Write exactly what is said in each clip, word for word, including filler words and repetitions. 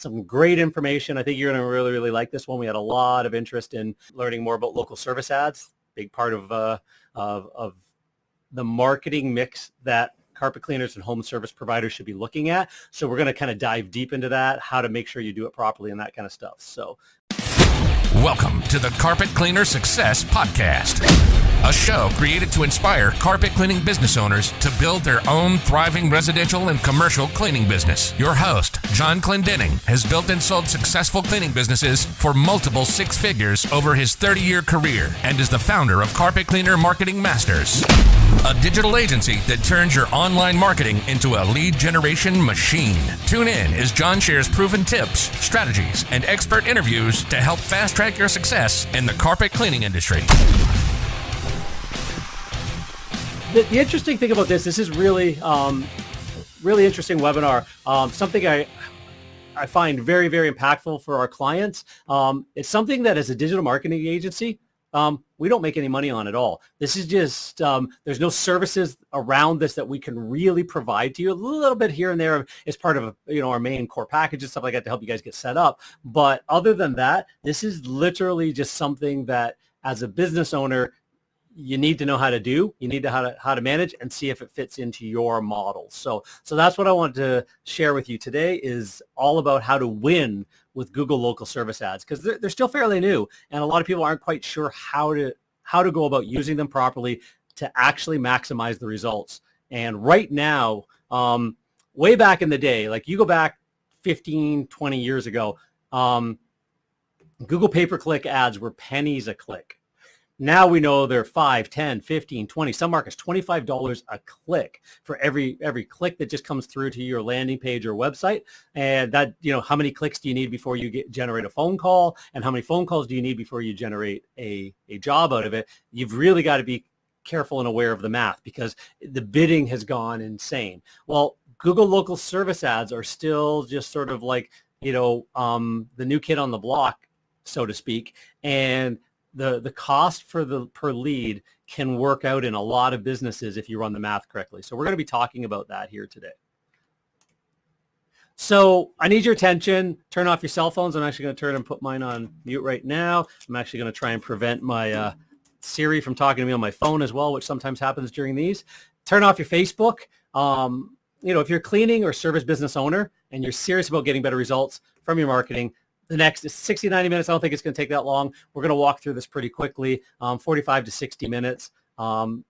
some great information. I think you're going to really, really like this one. We had a lot of interest in learning more about local service ads, big part of, uh, of, of the marketing mix that carpet cleaners and home service providers should be looking at. So we're going to kind of dive deep into that, how to make sure you do it properly and that kind of stuff. So welcome to the Carpet Cleaner Success Podcast, a show created to inspire carpet cleaning business owners to build their own thriving residential and commercial cleaning business. Your host, John Clendenning, has built and sold successful cleaning businesses for multiple six figures over his thirty-year career and is the founder of Carpet Cleaner Marketing Masters, a digital agency that turns your online marketing into a lead generation machine. Tune in as John shares proven tips, strategies, and expert interviews to help fast-track your success in the carpet cleaning industry. The, the interesting thing about this, this is really, um, really interesting webinar. Um, something I... I find very, very impactful for our clients. Um, it's something that as a digital marketing agency, Um, we don't make any money on at all. This is just, um, there's no services around this that we can really provide to you. A little bit here and there as part of, you know, our main core package and stuff like that to help you guys get set up. But other than that, this is literally just something that as a business owner, you need to know how to do, you need to how to how to manage and see if it fits into your model. So, so that's what I wanted to share with you today, is all about how to win with Google Local Service Ads, because they're, they're still fairly new and a lot of people aren't quite sure how to how to go about using them properly to actually maximize the results. And right now, um, way back in the day, like you go back fifteen, twenty years ago, um, Google pay-per-click ads were pennies a click. Now we know they're five, ten, fifteen, twenty, some markets, twenty-five dollars a click for every every click that just comes through to your landing page or website. And that, you know, how many clicks do you need before you get, generate a phone call? And how many phone calls do you need before you generate a, a job out of it? You've really got to be careful and aware of the math because the bidding has gone insane. Well, Google local service ads are still just sort of like, you know, um, the new kid on the block, so to speak. And The, the cost for the per lead can work out in a lot of businesses if you run the math correctly. So we're going to be talking about that here today. So I need your attention. Turn off your cell phones. I'm actually going to turn and put mine on mute right now. I'm actually going to try and prevent my uh, Siri from talking to me on my phone as well, which sometimes happens during these. Turn off your Facebook. Um, you know, if you're a cleaning or service business owner and you're serious about getting better results from your marketing, the next is sixty, ninety minutes. I don't think it's going to take that long. We're going to walk through this pretty quickly, um, forty-five to sixty minutes. Um,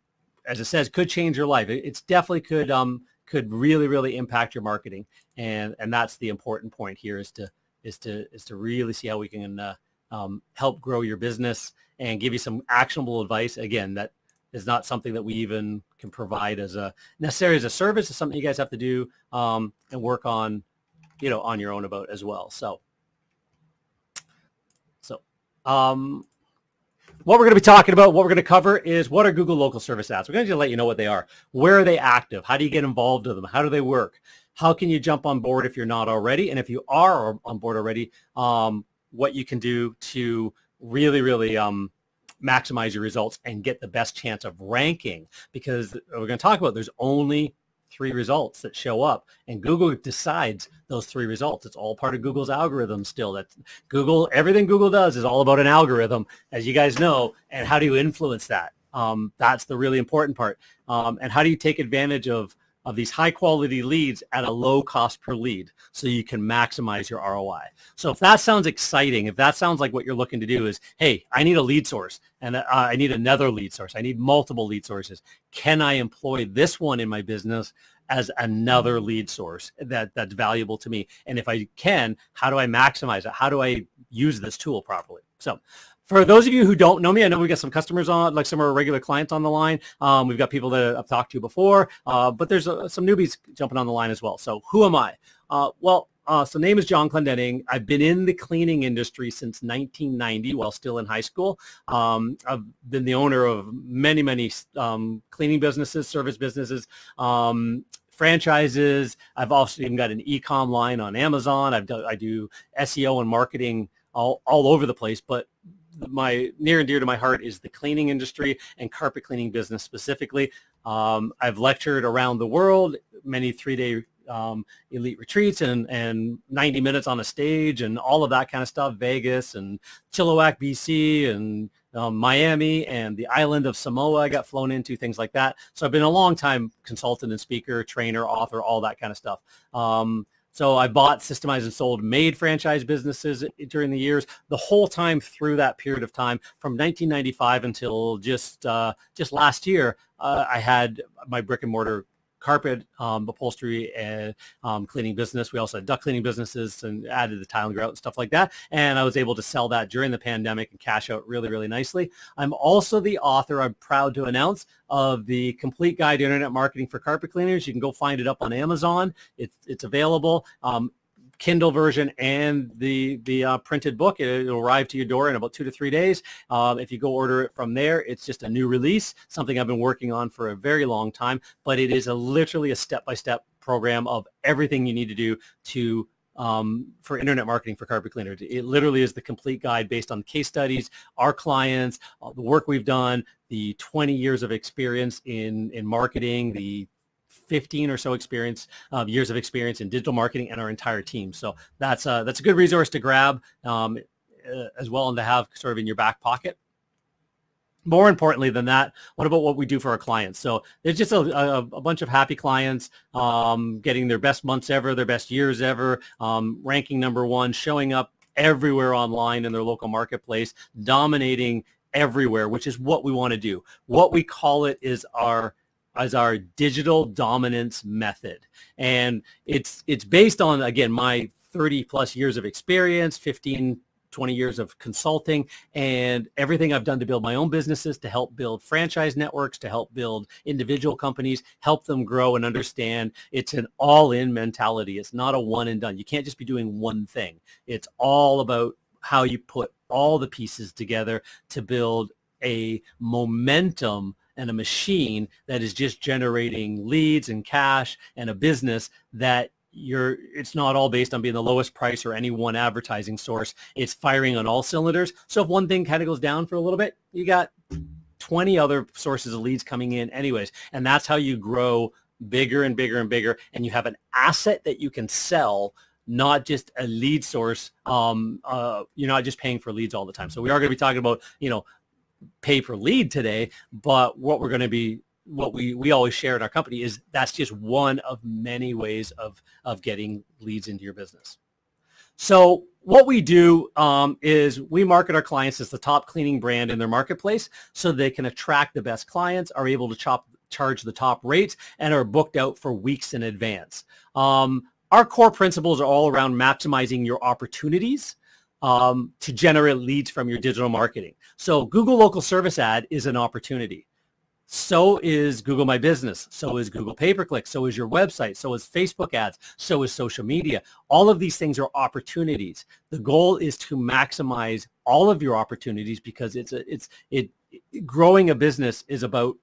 as it says, could change your life. It, it's definitely could um, could really, really impact your marketing, and and that's the important point here is to is to is to really see how we can uh, um, help grow your business and give you some actionable advice. Again, that is not something that we even can provide as a necessary as a service. It's something you guys have to do um, and work on, you know, on your own about as well. So. Um, what we're going to be talking about, what we're going to cover is what are Google Local Service Ads. We're going to just let you know what they are. Where are they active? How do you get involved with them? How do they work? How can you jump on board if you're not already? And if you are on board already, um, what you can do to really, really um, maximize your results and get the best chance of ranking. Because we're going to talk about there's only three results that show up, and Google decides those three results. It's all part of Google's algorithm still. That's Google, everything Google does is all about an algorithm, as you guys know, and how do you influence that? Um, that's the really important part. Um, and how do you take advantage of, of these high-quality leads at a low cost per lead so you can maximize your R O I? So if that sounds exciting, if that sounds like what you're looking to do is, hey, I need a lead source, and uh, I need another lead source. I need multiple lead sources. Can I employ this one in my business as another lead source that, that's valuable to me? And if I can, how do I maximize it? How do I use this tool properly? So for those of you who don't know me, I know we've got some customers on, like some of our regular clients on the line. Um, we've got people that I've talked to before, uh, but there's uh, some newbies jumping on the line as well. So who am I? Uh, well, uh, so name is John Clendenning. I've been in the cleaning industry since nineteen ninety while still in high school. Um, I've been the owner of many, many um, cleaning businesses, service businesses, um, franchises. I've also even got an e-com line on Amazon. I've do, I do S E O and marketing all, all over the place, but my near and dear to my heart is the cleaning industry and carpet cleaning business specifically. Um, I've lectured around the world, many three-day um, elite retreats and, and ninety minutes on a stage and all of that kind of stuff, Vegas and Chilliwack, B C, and um, Miami and the island of Samoa I got flown into, things like that. So I've been a long time consultant and speaker, trainer, author, all that kind of stuff. Um, So I bought, systemized, and sold, made franchise businesses during the years. The whole time through that period of time, from nineteen ninety-five until just uh, just last year, uh, I had my brick and mortar carpet, um, upholstery, and um, cleaning business. We also had duct cleaning businesses and added the tile and grout and stuff like that. And I was able to sell that during the pandemic and cash out really, really nicely. I'm also the author, I'm proud to announce, of the Complete Guide to Internet Marketing for Carpet Cleaners. You can go find it up on Amazon. It's, it's available. Um, Kindle version and the the uh, printed book. It, it'll arrive to your door in about two to three days. Uh, if you go order it from there, it's just a new release, something I've been working on for a very long time, but it is a literally a step-by-step program of everything you need to do to um, for internet marketing for carpet cleaners. It literally is the complete guide based on case studies, our clients, uh, the work we've done, the twenty years of experience in, in marketing, the fifteen or so experience, uh, years of experience in digital marketing, and our entire team. So that's a, that's a good resource to grab um, as well and to have sort of in your back pocket. More importantly than that, what about what we do for our clients? So there's just a, a, a bunch of happy clients um, getting their best months ever, their best years ever, um, ranking number one, showing up everywhere online in their local marketplace, dominating everywhere, which is what we want to do. What we call it is our as our digital dominance method. And it's it's based on, again, my thirty plus years of experience, fifteen, twenty years of consulting, and everything I've done to build my own businesses, to help build franchise networks, to help build individual companies, help them grow and understand it's an all-in mentality. It's not a one and done. You can't just be doing one thing. It's all about how you put all the pieces together to build a momentum and a machine that is just generating leads and cash and a business that you're, it's not all based on being the lowest price or any one advertising source. It's firing on all cylinders. So if one thing kind of goes down for a little bit, you got twenty other sources of leads coming in anyways. And that's how you grow bigger and bigger and bigger. And you have an asset that you can sell, not just a lead source. Um, uh, you're not just paying for leads all the time. So we are going to be talking about, you know, pay per lead today, but what we're going to be, what we, we always share at our company is that's just one of many ways of, of getting leads into your business. So what we do um, is we market our clients as the top cleaning brand in their marketplace so they can attract the best clients, are able to chop, charge the top rates, and are booked out for weeks in advance. Um, our core principles are all around maximizing your opportunities Um, to generate leads from your digital marketing. So Google Local Service Ad is an opportunity. So is Google My Business. So is Google Pay-Per-Click. So is your website. So is Facebook ads. So is social media. All of these things are opportunities. The goal is to maximize all of your opportunities because it's a, it's it, it growing a business is about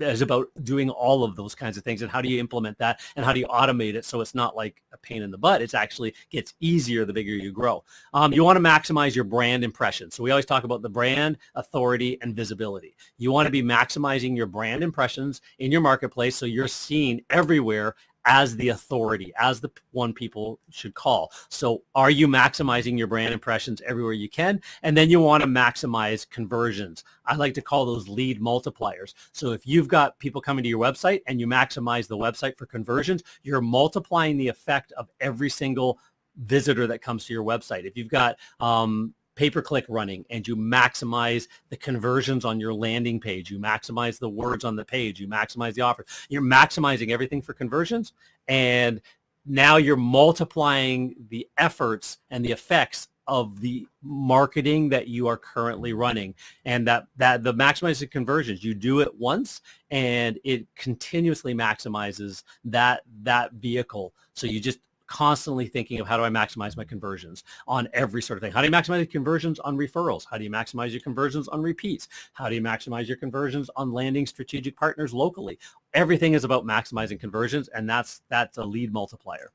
is about doing all of those kinds of things, and how do you implement that and how do you automate it so it's not like a pain in the butt. It's actually gets easier the bigger you grow. Um, you want to maximize your brand impressions. So we always talk about the brand, authority, and visibility. You want to be maximizing your brand impressions in your marketplace so you're seen everywhere as the authority, as the one people should call. So are you maximizing your brand impressions everywhere you can? And then you want to maximize conversions. I like to call those lead multipliers. So if you've got people coming to your website and you maximize the website for conversions, you're multiplying the effect of every single visitor that comes to your website. If you've got um, pay-per-click running and you maximize the conversions on your landing page, you maximize the words on the page, you maximize the offer, you're maximizing everything for conversions, and now you're multiplying the efforts and the effects of the marketing that you are currently running. And that, that the maximizing conversions, you do it once and it continuously maximizes that, that vehicle. So you just constantly thinking of how do I maximize my conversions on every sort of thing. How do you maximize your conversions on referrals? How do you maximize your conversions on repeats? How do you maximize your conversions on landing strategic partners locally? Everything is about maximizing conversions, and that's that's a lead multiplier.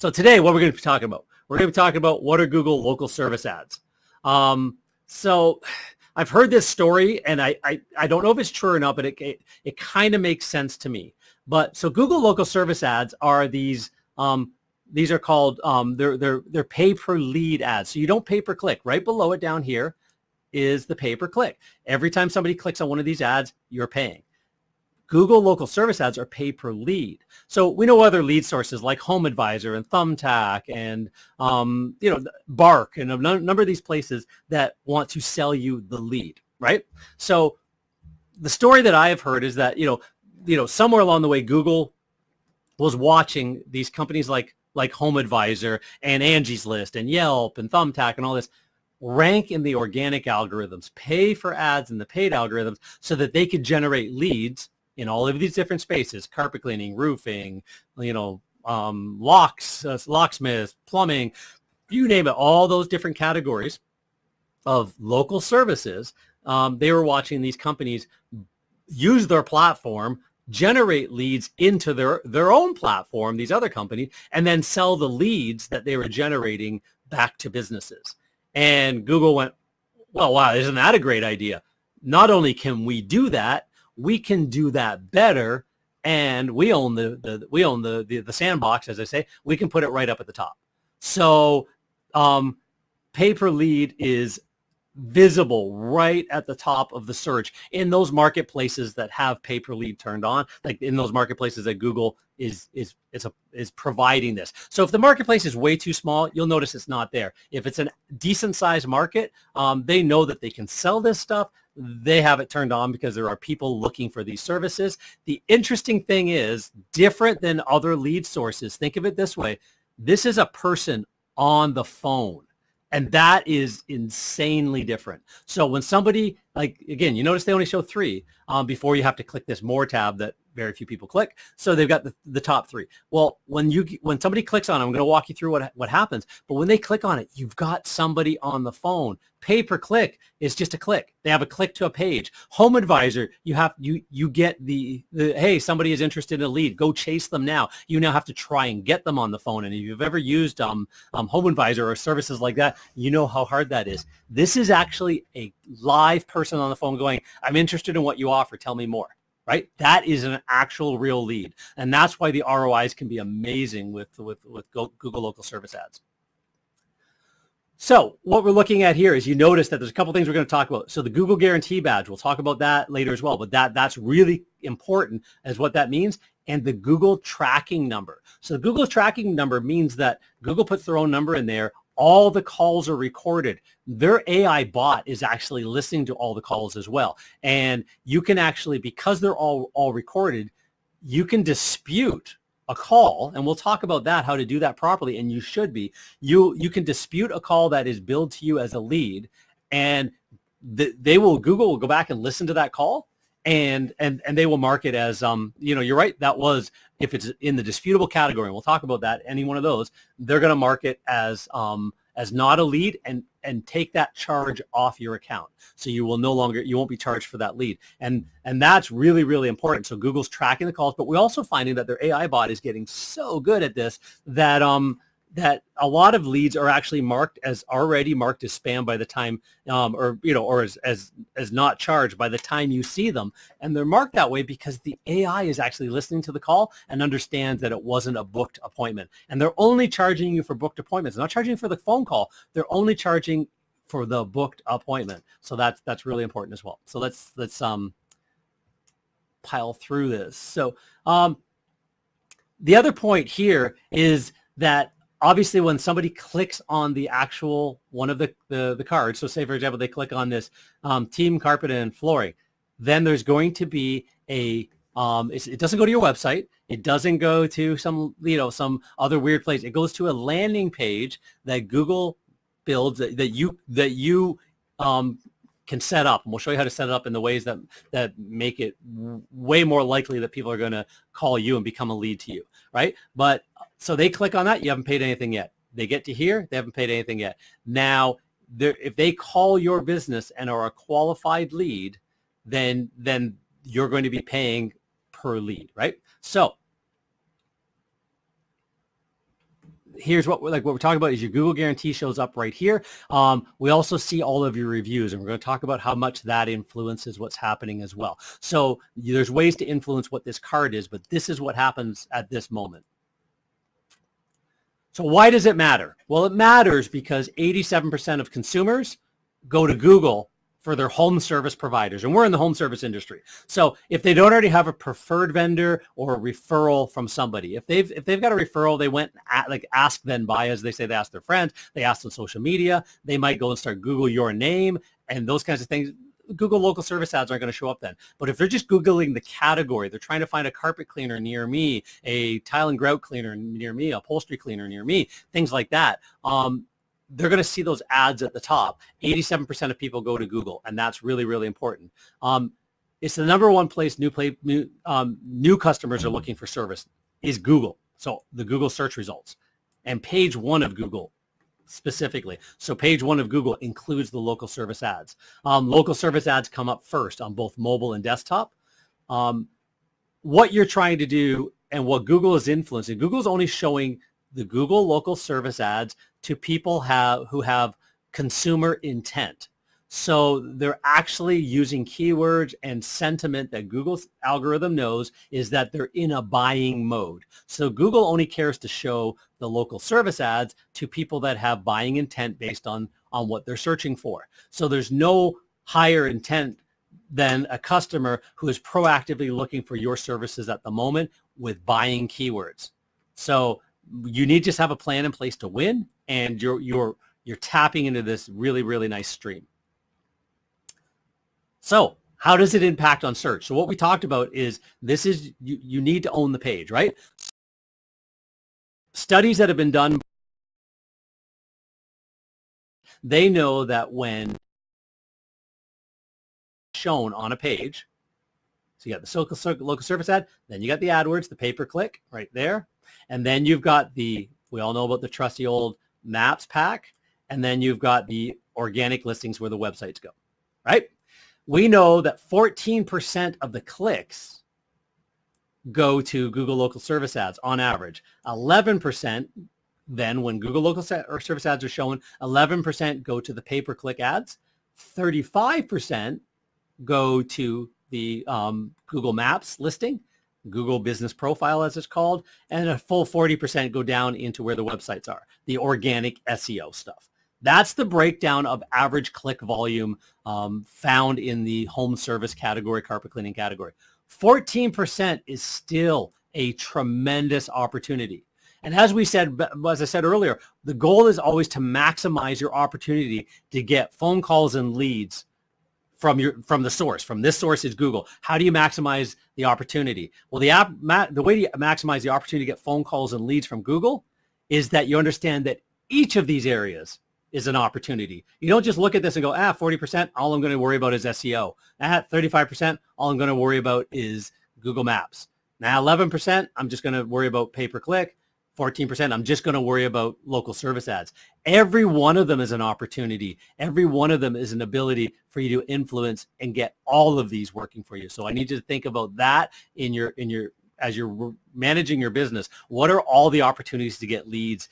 So today, what we're going to be talking about? We're going to be talking about what are Google Local Service Ads. Um, so I've heard this story, and I, I, I don't know if it's true or not, but it, it, it kind of makes sense to me. But so Google Local Service Ads are these Um, these are called um, they're they're they're pay per lead ads. So you don't pay per click. Right below it down here is the pay per click. Every time somebody clicks on one of these ads, you're paying. Google Local Service Ads are pay per lead. So we know other lead sources like Home Advisor and Thumbtack and um, you know, Bark and a number of these places that want to sell you the lead, right? So the story that I have heard is that you know, you know, somewhere along the way, Google was watching these companies like like Home Advisor and Angie's List and Yelp and Thumbtack and all this rank in the organic algorithms, pay for ads in the paid algorithms, so that they could generate leads in all of these different spaces: carpet cleaning, roofing, you know, um, locks, uh, locksmiths, plumbing, you name it, all those different categories of local services. Um, they were watching these companies use their platform, generate leads into their, their own platform, these other companies, and then sell the leads that they were generating back to businesses. And Google went, well, wow, isn't that a great idea? Not only can we do that, we can do that better, and we own the, the we own the, the the sandbox, as I say. We can put it right up at the top. So, um, pay per lead is visible right at the top of the search in those marketplaces that have pay per lead turned on, like in those marketplaces that Google is is is a, is providing this. So, if the marketplace is way too small, you'll notice it's not there. If it's a decent sized market, um, they know that they can sell this stuff. They have it turned on because there are people looking for these services. The interesting thing is, different than other lead sources, think of it this way: this is a person on the phone, and that is insanely different. So when somebody, like, again, you notice they only show three um, before you have to click this more tab that very few people click. So they've got the, the top three. Well, when you when somebody clicks on it, I'm going to walk you through what, what happens. But when they click on it, you've got somebody on the phone. Pay per click is just a click. They have a click to a page. Home Advisor, you have you you get the, the hey, somebody is interested in a lead. Go chase them now. You now have to try and get them on the phone. And if you've ever used um, um Home Advisor or services like that, you know how hard that is. This is actually a live person on the phone going, I'm interested in what you offer. Tell me more. Right? That is an actual real lead. And that's why the R O Is can be amazing with, with, with Google Local Service Ads. So what we're looking at here is, you notice that there's a couple things we're going to talk about. So the Google Guarantee badge, we'll talk about that later as well, but that, that's really important as what that means. And the Google tracking number. So the Google tracking number means that Google puts their own number in there. All the calls are recorded. Their A I bot is actually listening to all the calls as well. And you can actually, because they're all, all recorded, you can dispute a call, and we'll talk about that, how to do that properly, and you should be. You, you can dispute a call that is billed to you as a lead, and th they will, Google will go back and listen to that call, and, and, and they will mark it as, um, you know, you're right, that was, if it's in the disputable category, and we'll talk about that, any one of those, they're going to mark it as, um, as not a lead, and, and take that charge off your account. So you will no longer, you won't be charged for that lead. And, and that's really, really important. So Google's tracking the calls, but we're also finding that their A I bot is getting so good at this that, um, that a lot of leads are actually marked as already marked as spam by the time, um, or, you know, or as, as, as not charged by the time you see them. And they're marked that way because the A I is actually listening to the call and understands that it wasn't a booked appointment. And they're only charging you for booked appointments. They're not charging for the phone call. They're only charging for the booked appointment. So that's, that's really important as well. So let's, let's, um, pile through this. So, um, the other point here is that, obviously, when somebody clicks on the actual one of the, the, the cards, so say, for example, they click on this um, team carpet and flooring, then there's going to be a, um, it's, it doesn't go to your website. It doesn't go to some, you know, some other weird place. It goes to a landing page that Google builds that, that you, that you um, can set up. And we'll show you how to set it up in the ways that, that make it way more likely that people are going to call you and become a lead to you, right? But so they click on that. You haven't paid anything yet. They get to here. They haven't paid anything yet. Now, if they call your business and are a qualified lead, then then you're going to be paying per lead, right? So here's what we're, like what we're talking about is your Google Guarantee shows up right here. Um, we also see all of your reviews, and we're going to talk about how much that influences what's happening as well. So there's ways to influence what this card is, but this is what happens at this moment. So why does it matter? Well, it matters because eighty-seven percent of consumers go to Google for their home service providers, and we're in the home service industry. So if they don't already have a preferred vendor or a referral from somebody, if they've if they've got a referral, they went at, like ask then buy, as they say, they asked their friends, they asked on social media, they might go and start Google your name and those kinds of things. Google local service ads aren't going to show up then. But if they're just Googling the category, they're trying to find a carpet cleaner near me, a tile and grout cleaner near me, upholstery cleaner near me, things like that. Um, they're going to see those ads at the top. eighty-seven percent of people go to Google, and that's really, really important. Um, it's the number one place new, play, new, um, new customers are looking for service is Google. So the Google search results and page one of Google specifically. So page one of Google includes the local service ads. Um, local service ads come up first on both mobile and desktop. Um, what you're trying to do and what Google is influencing, Google's only showing the Google local service ads to people have, who have consumer intent. So they're actually using keywords and sentiment that Google's algorithm knows is that they're in a buying mode. So Google only cares to show the local service ads to people that have buying intent based on, on what they're searching for. So there's no higher intent than a customer who is proactively looking for your services at the moment with buying keywords. So you need to just have a plan in place to win, and you're, you're, you're tapping into this really, really nice stream. So how does it impact on search? So what we talked about is this is, you, you need to own the page, right? Studies that have been done, they know that when shown on a page, so you got the local service ad, then you got the AdWords, the pay-per-click right there. And then you've got the, we all know about the trusty old maps pack. And then you've got the organic listings where the websites go, right? We know that fourteen percent of the clicks go to Google local service ads on average. eleven percent then, when Google local service ads are shown, eleven percent go to the pay-per-click ads. thirty-five percent go to the um, Google Maps listing, Google Business Profile as it's called, and a full forty percent go down into where the websites are, the organic S E O stuff. That's the breakdown of average click volume um, found in the home service category, carpet cleaning category. fourteen percent is still a tremendous opportunity. And as we said, as I said earlier, the goal is always to maximize your opportunity to get phone calls and leads from your, from the source. From this source is Google. How do you maximize the opportunity? Well, the, app, ma the way to maximize the opportunity to get phone calls and leads from Google is that you understand that each of these areas is an opportunity. You don't just look at this and go, ah, forty percent, all I'm going to worry about is S E O. At thirty-five percent, all I'm going to worry about is Google Maps. Now, eleven percent, I'm just going to worry about pay-per-click. fourteen percent, I'm just going to worry about local service ads. Every one of them is an opportunity. Every one of them is an ability for you to influence and get all of these working for you. So I need you to think about that in your, in your, as you're managing your business. What are all the opportunities to get leads?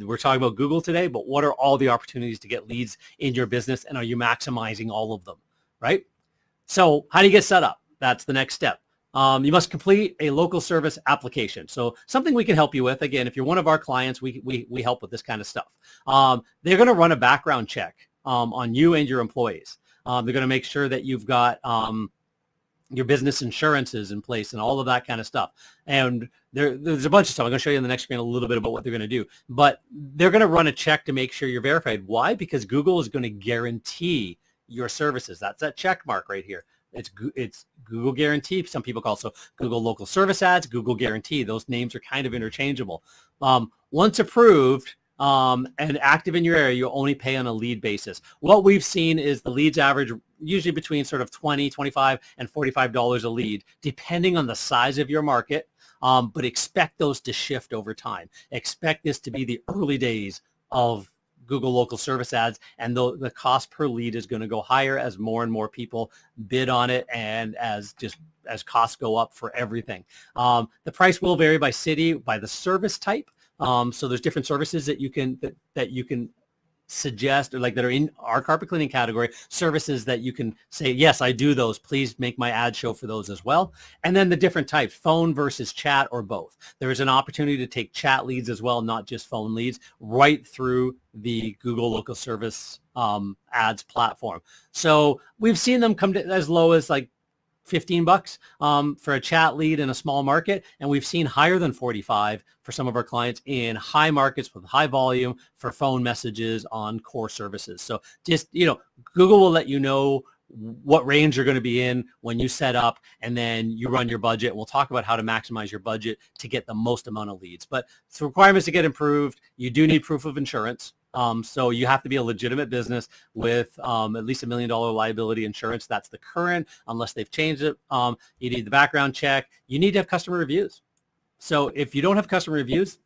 We're talking about Google today, but what are all the opportunities to get leads in your business, and are you maximizing all of them, right? So how do you get set up? That's the next step. Um, you must complete a local service application. So something we can help you with. Again, if you're one of our clients, we, we, we help with this kind of stuff. Um, they're going to run a background check um, on you and your employees. Um, they're going to make sure that you've got um, your business insurances in place and all of that kind of stuff. And there, there's a bunch of stuff. I'm going to show you in the next screen a little bit about what they're going to do. But they're going to run a check to make sure you're verified. Why? Because Google is going to guarantee your services. That's that check mark right here. It's, it's Google Guarantee, some people call it. So Google Local Service Ads, Google Guarantee. Those names are kind of interchangeable. Um, once approved, Um, and active in your area, you'll only pay on a lead basis. What we've seen is the leads average usually between sort of twenty, twenty-five, and forty-five dollars a lead, depending on the size of your market, um, but expect those to shift over time. Expect this to be the early days of Google Local Service Ads, and the, the cost per lead is going to go higher as more and more people bid on it, and as just as costs go up for everything. Um, the price will vary by city, by the service type. Um, so there's different services that you can that, that you can suggest, or like that are in our carpet cleaning category, services that you can say, yes, I do those, please make my ad show for those as well. And then the different types, phone versus chat or both. There is an opportunity to take chat leads as well, not just phone leads, right through the Google Local Service um, Ads platform. So we've seen them come to as low as like fifteen bucks um, for a chat lead in a small market. And we've seen higher than forty-five for some of our clients in high markets with high volume for phone messages on core services. So just, you know, Google will let you know what range you're going to be in when you set up, and then you run your budget. We'll talk about how to maximize your budget to get the most amount of leads. But the requirements to get improved, you do need proof of insurance. Um, so you have to be a legitimate business with um, at least a million dollar liability insurance. That's the current, unless they've changed it. Um, you need the background check. You need to have customer reviews. So if you don't have customer reviews,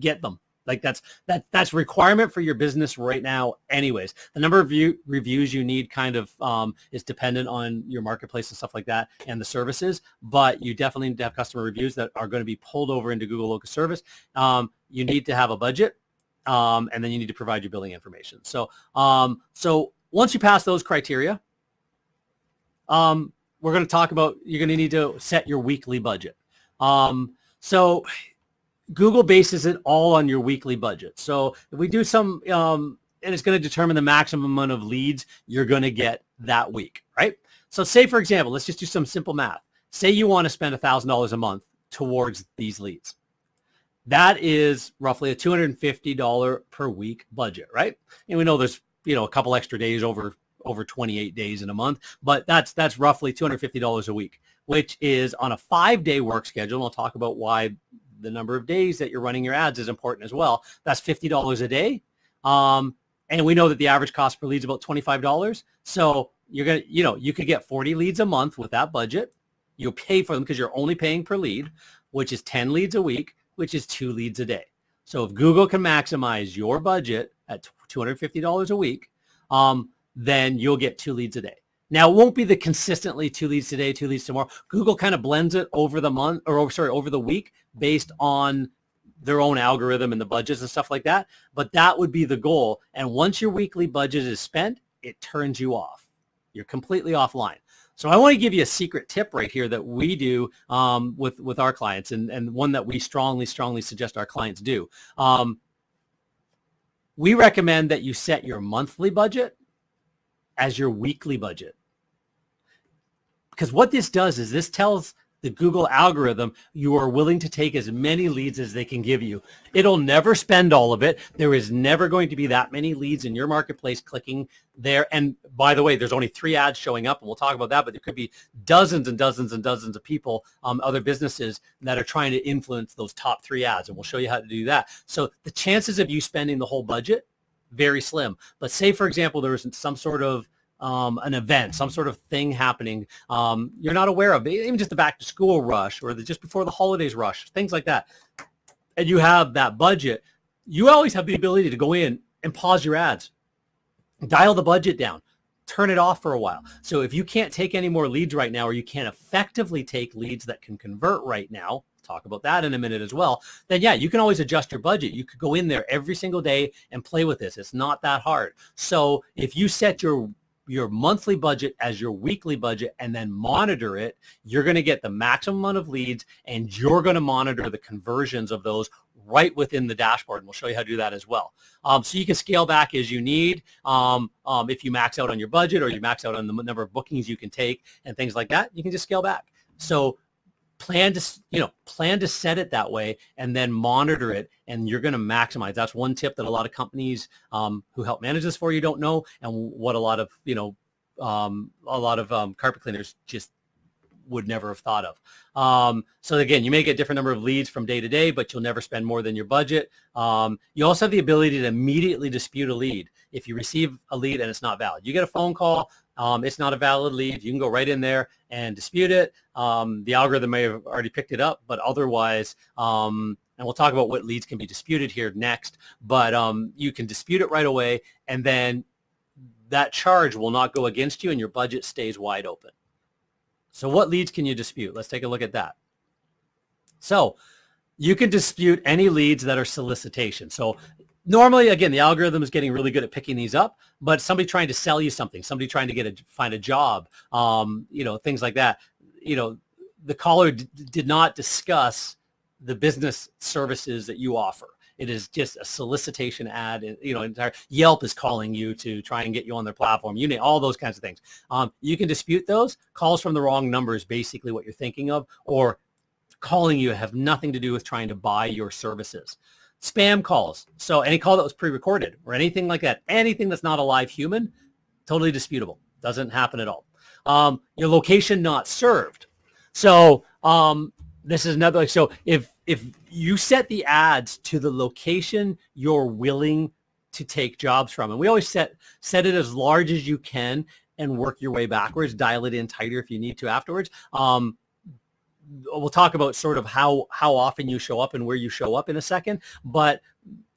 get them. Like that's that that's requirement for your business right now anyways. The number of view, reviews you need kind of um, is dependent on your marketplace and stuff like that and the services, but you definitely need to have customer reviews that are going to be pulled over into Google Local Service. Um, you need to have a budget. Um, and then you need to provide your billing information. So, um, so once you pass those criteria, um, we're going to talk about, you're going to need to set your weekly budget. Um, so Google bases it all on your weekly budget. So if we do some, um, and it's going to determine the maximum amount of leads you're going to get that week, right? So say, for example, let's just do some simple math. Say you want to spend one thousand dollars a month towards these leads. That is roughly a two hundred fifty dollars per week budget, right? And we know there's, you know, a couple extra days over over twenty-eight days in a month, but that's that's roughly two hundred fifty dollars a week, which is on a five-day work schedule. And I'll talk about why the number of days that you're running your ads is important as well. That's fifty dollars a day, um, and we know that the average cost per lead is about twenty-five dollars. So you're gonna, you know, you could get forty leads a month with that budget. You'll pay for them because you're only paying per lead, which is ten leads a week, which is two leads a day. So if Google can maximize your budget at two hundred fifty dollars a week, um, then you'll get two leads a day. Now, it won't be the consistently two leads today, two leads tomorrow. Google kind of blends it over the month, or over, sorry, over the week based on their own algorithm and the budgets and stuff like that. But that would be the goal. And once your weekly budget is spent, it turns you off. You're completely offline. So I want to give you a secret tip right here that we do um, with, with our clients, and, and one that we strongly, strongly suggest our clients do. Um, we recommend that you set your monthly budget as your weekly budget. Because what this does is this tells the Google algorithm you are willing to take as many leads as they can give you. It'll never spend all of it. There is never going to be that many leads in your marketplace clicking there. And by the way, there's only three ads showing up, and we'll talk about that, but there could be dozens and dozens and dozens of people, um, other businesses that are trying to influence those top three ads, and we'll show you how to do that. So the chances of you spending the whole budget, very slim. But say, for example, there was some sort of Um, an event, some sort of thing happening um, you're not aware of, even just the back to school rush or the just before the holidays rush, things like that, and you have that budget, you always have the ability to go in and pause your ads, dial the budget down, turn it off for a while. So if you can't take any more leads right now, or you can't effectively take leads that can convert right now, talk about that in a minute as well, then yeah, you can always adjust your budget. You could go in there every single day and play with this. It's not that hard. So if you set your your monthly budget as your weekly budget and then monitor it, you're going to get the maximum amount of leads, and you're going to monitor the conversions of those right within the dashboard. And we'll show you how to do that as well. Um, so you can scale back as you need um, um, if you max out on your budget, or you max out on the number of bookings you can take and things like that. You can just scale back. So plan to, you know, plan to set it that way and then monitor it, and you're going to maximize. That's one tip that a lot of companies um, who help manage this for you don't know, and what a lot of, you know, um, a lot of um, carpet cleaners just would never have thought of. Um, so again, you may get a different number of leads from day to day, but you'll never spend more than your budget. Um, you also have the ability to immediately dispute a lead. If you receive a lead and it's not valid, you get a phone call, Um, it's not a valid lead, you can go right in there and dispute it. Um, the algorithm may have already picked it up, but otherwise, um, and we'll talk about what leads can be disputed here next, but um, you can dispute it right away, and then that charge will not go against you, and your budget stays wide open. So what leads can you dispute? Let's take a look at that. So you can dispute any leads that are solicitation. So normally, again, the algorithm is getting really good at picking these up, but somebody trying to sell you something, somebody trying to get a, find a job, um, you know, things like that. You know, the caller d did not discuss the business services that you offer. It is just a solicitation ad. You know, entire Yelp is calling you to try and get you on their platform. You know, all those kinds of things. Um, you can dispute those. Calls from the wrong number is basically what you're thinking of, or calling you have nothing to do with trying to buy your services. Spam calls. So any call that was pre-recorded or anything like that, anything that's not a live human, totally disputable. Doesn't happen at all. Um, your location not served. So um, this is another. So if if you set the ads to the location you're willing to take jobs from, and we always set set it as large as you can and work your way backwards, dial it in tighter if you need to afterwards. Um, we'll talk about sort of how how often you show up and where you show up in a second, but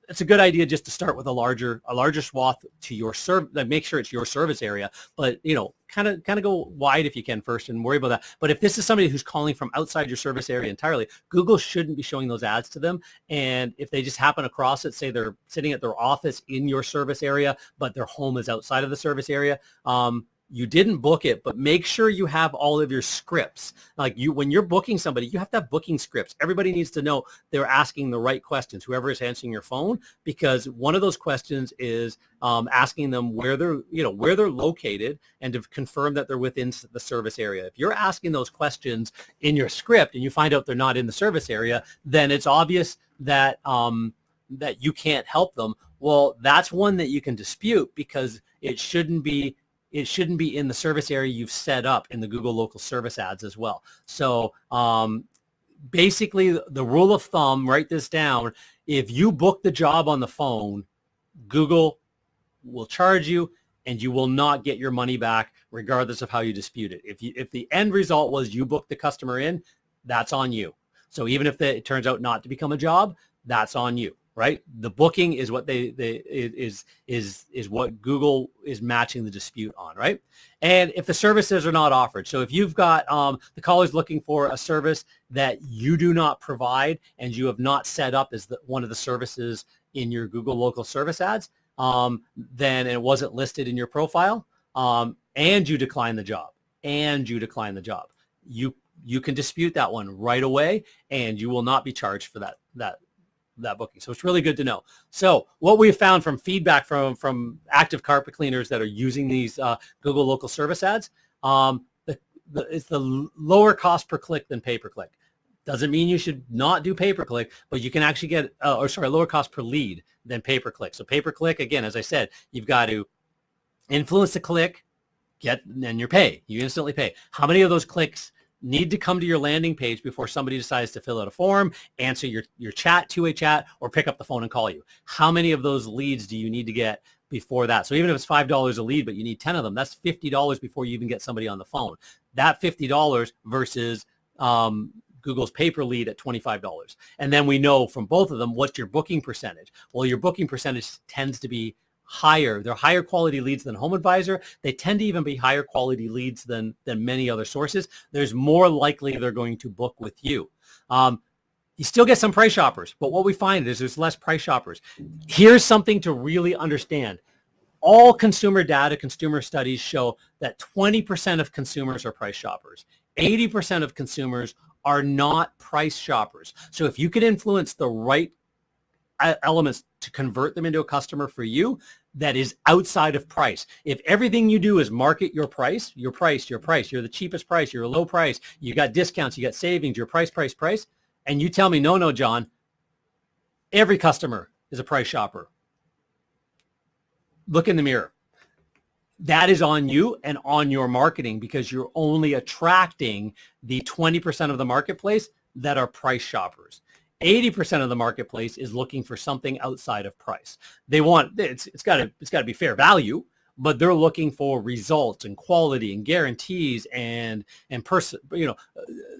it's a good idea just to start with a larger a larger swath to your serve. Make sure it's your service area, but you know, kind of kind of go wide if you can first and worry about that. But if this is somebody who's calling from outside your service area entirely, Google shouldn't be showing those ads to them. And if they just happen across it, say they're sitting at their office in your service area, but their home is outside of the service area, um, you didn't book it, but make sure you have all of your scripts. Like you, when you're booking somebody, you have to have booking scripts. Everybody needs to know they're asking the right questions, whoever is answering your phone, because one of those questions is um, asking them where they're, you know, where they're located and to confirm that they're within the service area. If you're asking those questions in your script and you find out they're not in the service area, then it's obvious that, um, that you can't help them. Well, that's one that you can dispute, because it shouldn't be It shouldn't be in the service area you've set up in the Google Local Service Ads as well. So um, basically the rule of thumb, write this down, if you book the job on the phone, Google will charge you and you will not get your money back regardless of how you dispute it. If, you, if the end result was you booked the customer in, that's on you. So even if the, it turns out not to become a job, that's on you. Right, the booking is what they they is is is what Google is matching the dispute on, right? And if the services are not offered, so if you've got um, the caller's looking for a service that you do not provide and you have not set up as the, one of the services in your Google Local Service Ads, um, then it wasn't listed in your profile, um, and you decline the job, and you decline the job, you you can dispute that one right away, and you will not be charged for that that. that booking. So it's really good to know. So what we found from feedback from, from active carpet cleaners that are using these uh, Google Local Service Ads, um, the, the, it's the lower cost per click than pay-per-click. Doesn't mean you should not do pay-per-click, but you can actually get, uh, or sorry, lower cost per lead than pay-per-click. So pay-per-click, again, as I said, you've got to influence the click, get, and you pay. You instantly pay. How many of those clicks need to come to your landing page before somebody decides to fill out a form, answer your, your chat, two-way chat, or pick up the phone and call you? How many of those leads do you need to get before that? So even if it's five dollars a lead, but you need ten of them, that's fifty dollars before you even get somebody on the phone. That fifty dollars versus um, Google's paper lead at twenty-five dollars. And then we know from both of them, what's your booking percentage? Well, your booking percentage tends to be higher. They're higher quality leads than Home Advisor. They tend to even be higher quality leads than, than many other sources. There's more likely they're going to book with you. Um, you still get some price shoppers, but what we find is there's less price shoppers. Here's something to really understand. All consumer data, consumer studies show that twenty percent of consumers are price shoppers. eighty percent of consumers are not price shoppers. So if you could influence the right elements to convert them into a customer for you, that is outside of price. If everything you do is market your price, your price, your price, you're the cheapest price, you're a low price, you got discounts, you got savings, your price, price, price, and you tell me, no, no, John, every customer is a price shopper. Look in the mirror. That is on you and on your marketing, because you're only attracting the twenty percent of the marketplace that are price shoppers. eighty percent of the marketplace is looking for something outside of price. They want, it's, it's got to it's got to be fair value, but they're looking for results and quality and guarantees and and person, you know,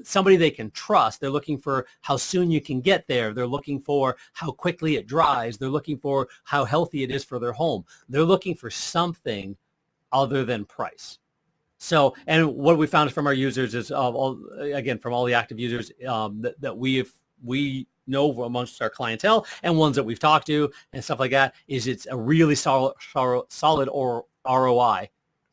somebody they can trust. They're looking for how soon you can get there. They're looking for how quickly it dries. They're looking for how healthy it is for their home. They're looking for something other than price. So, and what we found from our users is, uh, all, again, from all the active users um, that, that we have, we know amongst our clientele and ones that we've talked to and stuff like that is it's a really solid, solid or R O I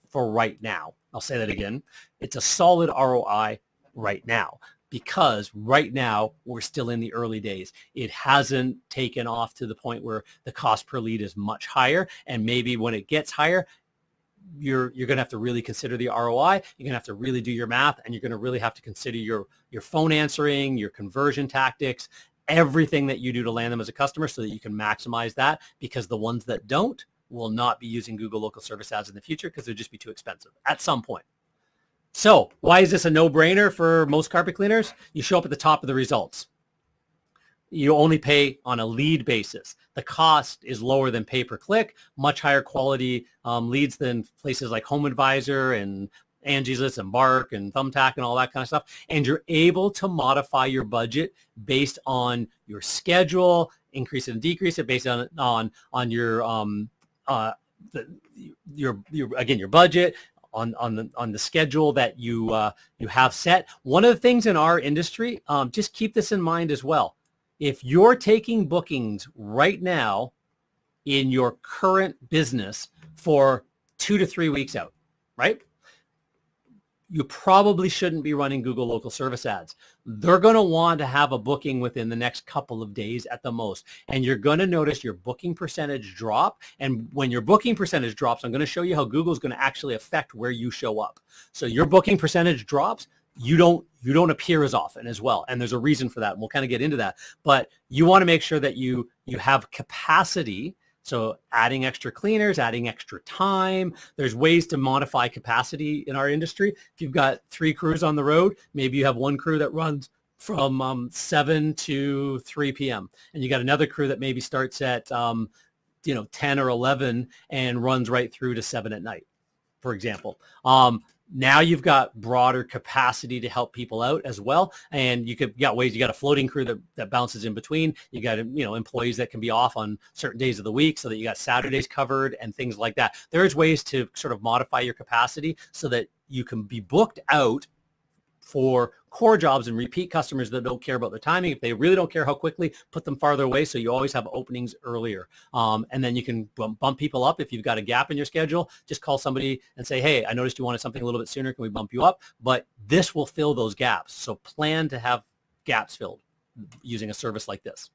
for right now. I'll say that again. It's a solid R O I right now because right now we're still in the early days. It hasn't taken off to the point where the cost per lead is much higher, and maybe when it gets higher, you're, you're going to have to really consider the R O I. You're going to have to really do your math, and you're going to really have to consider your, your phone answering, your conversion tactics, everything that you do to land them as a customer so that you can maximize that, because the ones that don't will not be using Google Local Service Ads in the future because they'll just be too expensive at some point. So why is this a no-brainer for most carpet cleaners? You show up at the top of the results. You only pay on a lead basis. The cost is lower than pay-per-click, much higher quality um, leads than places like Home Advisor and Angie's List and Bark and Thumbtack and all that kind of stuff. And you're able to modify your budget based on your schedule, increase and decrease it based on on, on your, um, uh, the, your, your, again, your budget, on, on, the, on the schedule that you, uh, you have set. One of the things in our industry, um, just keep this in mind as well. If you're taking bookings right now in your current business for two to three weeks out, right? You probably shouldn't be running Google Local Service Ads. They're going to want to have a booking within the next couple of days at the most. And you're going to notice your booking percentage drop. And when your booking percentage drops, I'm going to show you how Google's going to actually affect where you show up. So your booking percentage drops. You don't, you don't appear as often as well. And there's a reason for that. And we'll kind of get into that. But you want to make sure that you, you have capacity. So adding extra cleaners, adding extra time. There's ways to modify capacity in our industry. If you've got three crews on the road, maybe you have one crew that runs from um, seven to three P M And you got another crew that maybe starts at um, you know, ten or eleven and runs right through to seven at night, for example. Um, Now you've got broader capacity to help people out as well. And you could you got ways, you got a floating crew that, that bounces in between. You got, you know, employees that can be off on certain days of the week so that you got Saturdays covered and things like that. There's ways to sort of modify your capacity so that you can be booked out for core jobs and repeat customers that don't care about their timing. If they really don't care how quickly, put them farther away so you always have openings earlier. Um, and then you can bump, bump people up. If you've got a gap in your schedule, just call somebody and say, hey, I noticed you wanted something a little bit sooner. Can we bump you up? But this will fill those gaps. So plan to have gaps filled using a service like this.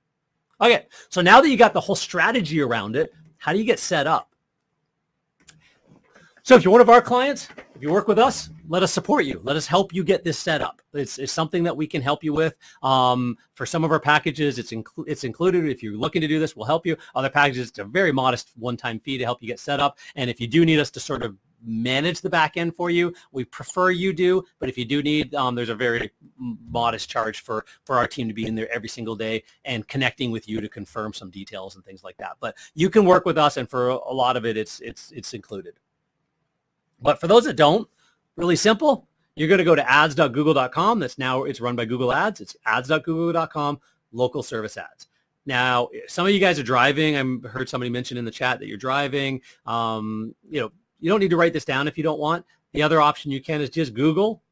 Okay, so now that you got the whole strategy around it, how do you get set up? So if you're one of our clients, if you work with us, let us support you. Let us help you get this set up. It's, it's something that we can help you with. Um, for some of our packages, it's, inclu it's included. If you're looking to do this, we'll help you. Other packages, it's a very modest one-time fee to help you get set up. And if you do need us to sort of manage the back end for you, we prefer you do. But if you do need, um, there's a very modest charge for, for our team to be in there every single day and connecting with you to confirm some details and things like that. But you can work with us, and for a lot of it, it's, it's, it's included. But for those that don't, really simple, you're going to go to ads dot google dot com. That's now, it's run by Google Ads. It's ads dot google dot com, local service ads. Now, some of you guys are driving. I heard somebody mention in the chat that you're driving. Um, you know, you don't need to write this down if you don't want. The other option you can is just Google.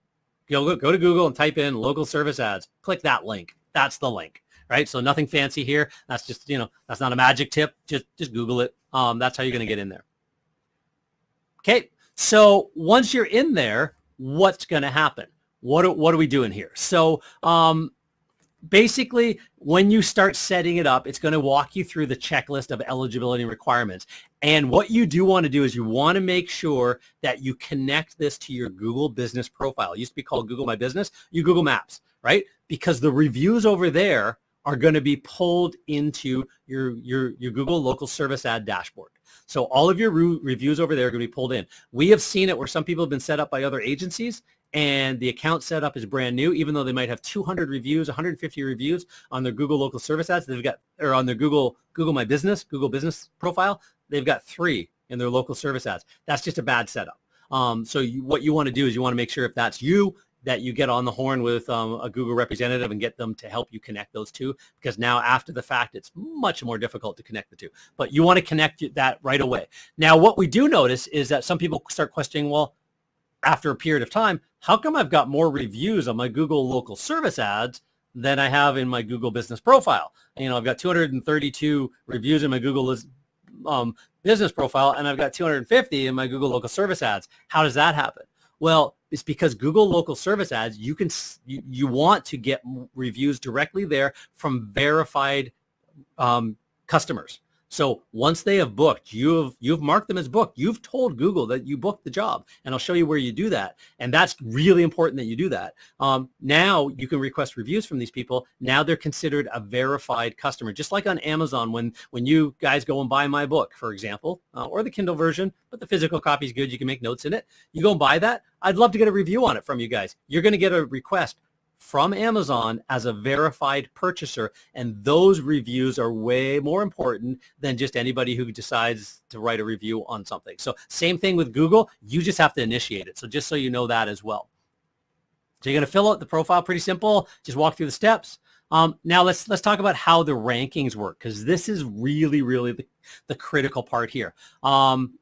Go, go to Google and type in local service ads. Click that link. That's the link, right? So nothing fancy here. That's just, you know, that's not a magic tip. Just, just Google it. Um, that's how you're going to get in there. Okay. So once you're in there, what's going to happen? What are, what are we doing here? So um, basically, when you start setting it up, it's going to walk you through the checklist of eligibility requirements. And what you do want to do is you want to make sure that you connect this to your Google Business Profile. It used to be called Google My Business. You Google Maps, right? Because the reviews over there are going to be pulled into your, your, your Google Local Service Ad dashboard. So all of your re reviews over there are going to be pulled in. We have seen it where some people have been set up by other agencies and the account setup is brand new, even though they might have two hundred reviews, one hundred fifty reviews on their Google Local Service Ads. They've got, or on their Google, Google My Business, Google Business Profile, they've got three in their Local Service Ads. That's just a bad setup. Um, so you, what you want to do is you want to make sure if that's you, that you get on the horn with um, a Google representative and get them to help you connect those two, because now after the fact, it's much more difficult to connect the two. But you want to connect that right away. Now, what we do notice is that some people start questioning, well, after a period of time, how come I've got more reviews on my Google Local Service Ads that I have in my Google Business Profile. You know, I've got two hundred thirty-two reviews in my Google um, Business Profile, and I've got two hundred fifty in my Google Local Service Ads. How does that happen? Well, it's because Google Local Service Ads, you can you, you want to get reviews directly there from verified um, customers. So once they have booked, you've you've marked them as booked. You've told Google that you booked the job, and I'll show you where you do that. And that's really important that you do that. Um, now you can request reviews from these people. Now they're considered a verified customer, just like on Amazon when when you guys go and buy my book, for example, uh, or the Kindle version, but the physical copy is good. You can make notes in it. You go and buy that. I'd love to get a review on it from you guys. You're going to get a request from Amazon as a verified purchaser, and those reviews are way more important than just anybody who decides to write a review on something. So same thing with Google, you just have to initiate it. So just so you know that as well. So you're going to fill out the profile, pretty simple, just walk through the steps. Um, now let's let's talk about how the rankings work, because this is really, really the, the critical part here, um,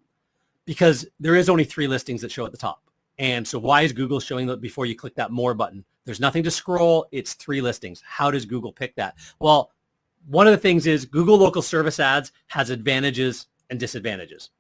because there is only three listings that show at the top. And so why is Google showing that before you click that more button? There's nothing to scroll. It's three listings. How does Google pick that? Well, one of the things is Google Local Service Ads has advantages and disadvantages,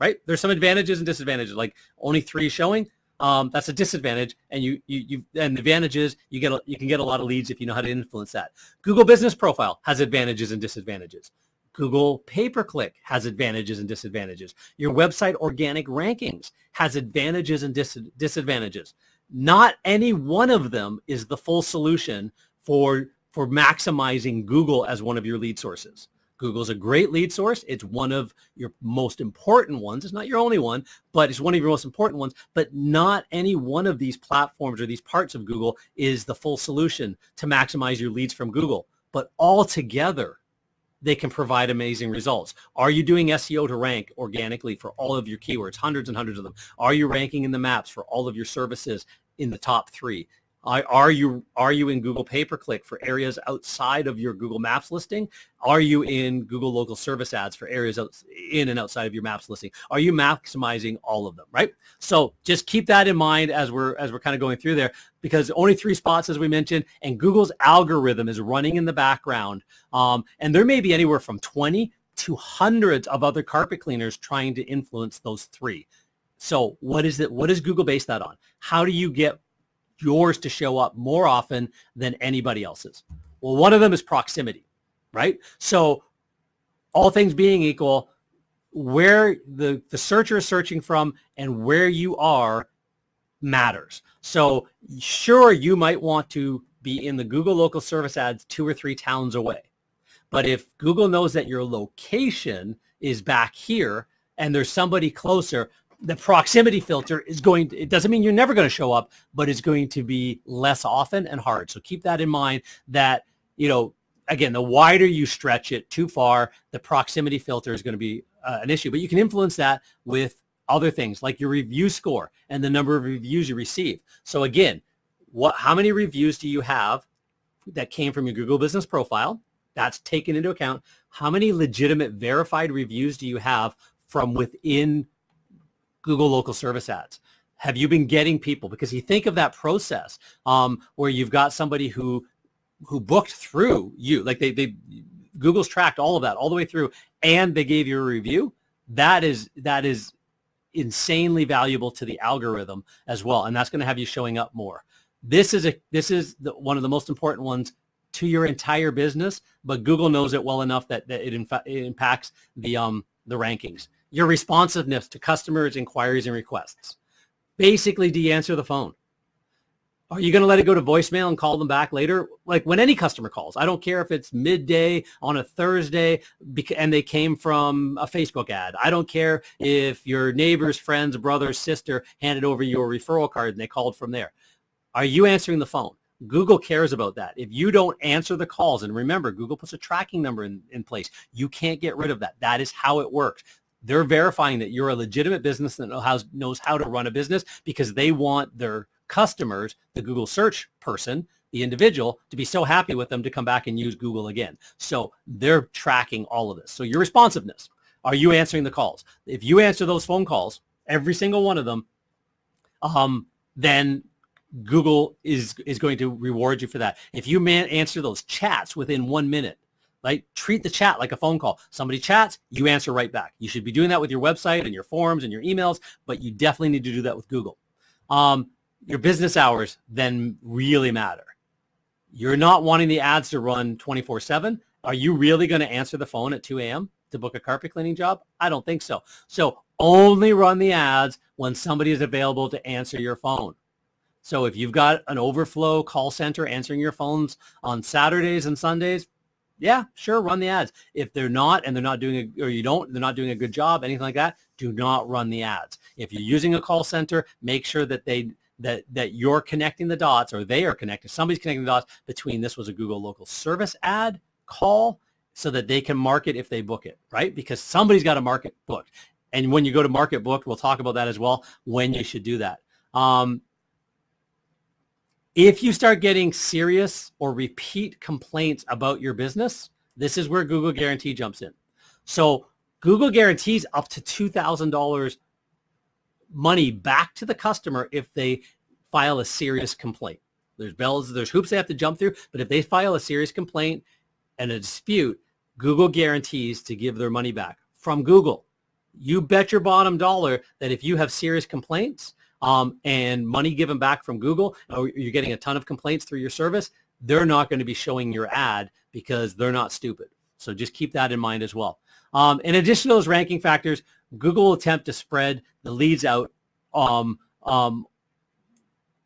right? There's some advantages and disadvantages, like only three showing. Um, that's a disadvantage. And you, you, you, and the advantage is you get a, you can get a lot of leads if you know how to influence that. Google Business Profile has advantages and disadvantages. Google pay-per-click has advantages and disadvantages. Your website organic rankings has advantages and dis disadvantages. Not any one of them is the full solution for, for maximizing Google as one of your lead sources. Google's a great lead source. It's one of your most important ones. It's not your only one, but it's one of your most important ones. But not any one of these platforms or these parts of Google is the full solution to maximize your leads from Google. But all together, they can provide amazing results. Are you doing S E O to rank organically for all of your keywords, hundreds and hundreds of them? Are you ranking in the maps for all of your services in the top three? Are you, are you in Google pay-per-click for areas outside of your Google Maps listing? Are you in Google Local Service Ads for areas out, in and outside of your Maps listing? Are you maximizing all of them, right? So just keep that in mind as we're, as we're kind of going through there, because only three spots, as we mentioned, and Google's algorithm is running in the background. Um, and there may be anywhere from twenty to hundreds of other carpet cleaners trying to influence those three. So what is it? What does Google base that on? How do you get yours to show up more often than anybody else's? Well, one of them is proximity, right? So all things being equal, where the, the searcher is searching from and where you are matters. So sure, you might want to be in the Google Local Service Ads two or three towns away. But if Google knows that your location is back here and there's somebody closer, the proximity filter is going to, it doesn't mean you're never going to show up, but it's going to be less often and hard. So keep that in mind that, you know, again, the wider you stretch it too far, the proximity filter is going to be uh, an issue, but you can influence that with other things like your review score and the number of reviews you receive. So again, what, how many reviews do you have that came from your Google Business Profile? That's taken into account. How many legitimate verified reviews do you have from within Google Local Service Ads? Have you been getting people? Because you think of that process um, where you've got somebody who who booked through you, like they, they Google's tracked all of that all the way through, and they gave you a review. That is that is insanely valuable to the algorithm as well, and that's going to have you showing up more. This is a this is the, one of the most important ones to your entire business, but Google knows it well enough that, that it, infa it impacts the um the rankings. Your responsiveness to customers, inquiries, and requests. Basically, do you answer the phone? Are you going to let it go to voicemail and call them back later? Like when any customer calls, I don't care if it's midday on a Thursday and they came from a Facebook ad. I don't care if your neighbor's friend's brother, sister handed over your referral card and they called from there. Are you answering the phone? Google cares about that. If you don't answer the calls, and remember, Google puts a tracking number in, in place. You can't get rid of that. That is how it works. They're verifying that you're a legitimate business that knows how to run a business, because they want their customers, the Google search person, the individual, to be so happy with them to come back and use Google again. So they're tracking all of this. So your responsiveness. Are you answering the calls? If you answer those phone calls, every single one of them, um, then Google is, is going to reward you for that. If you man answer those chats within one minute, right? Treat the chat like a phone call. Somebody chats, you answer right back. You should be doing that with your website and your forums and your emails, but you definitely need to do that with Google. Um, your business hours then really matter. You're not wanting the ads to run twenty-four seven. Are you really going to answer the phone at two A M to book a carpet cleaning job? I don't think so. So only run the ads when somebody is available to answer your phone. So if you've got an overflow call center answering your phones on Saturdays and Sundays, yeah, sure, run the ads. If they're not and they're not doing a, or you don't, they're not doing a good job, anything like that, do not run the ads. If you're using a call center, make sure that they that that you're connecting the dots, or they are connecting, somebody's connecting the dots between this was a Google local service ad call, so that they can market if they book it, right? Because somebody's got to market booked. And when you go to market booked, we'll talk about that as well, when you should do that. Um, If you start getting serious or repeat complaints about your business, this is where Google Guarantee jumps in. So Google guarantees up to two thousand dollars money back to the customer if they file a serious complaint. There's bells, there's hoops they have to jump through, but if they file a serious complaint and a dispute, Google guarantees to give their money back from Google. You bet your bottom dollar that if you have serious complaints, Um, and money given back from Google, or you're getting a ton of complaints through your service, they're not going to be showing your ad because they're not stupid. So just keep that in mind as well. Um, in addition to those ranking factors, Google will attempt to spread the leads out um, um,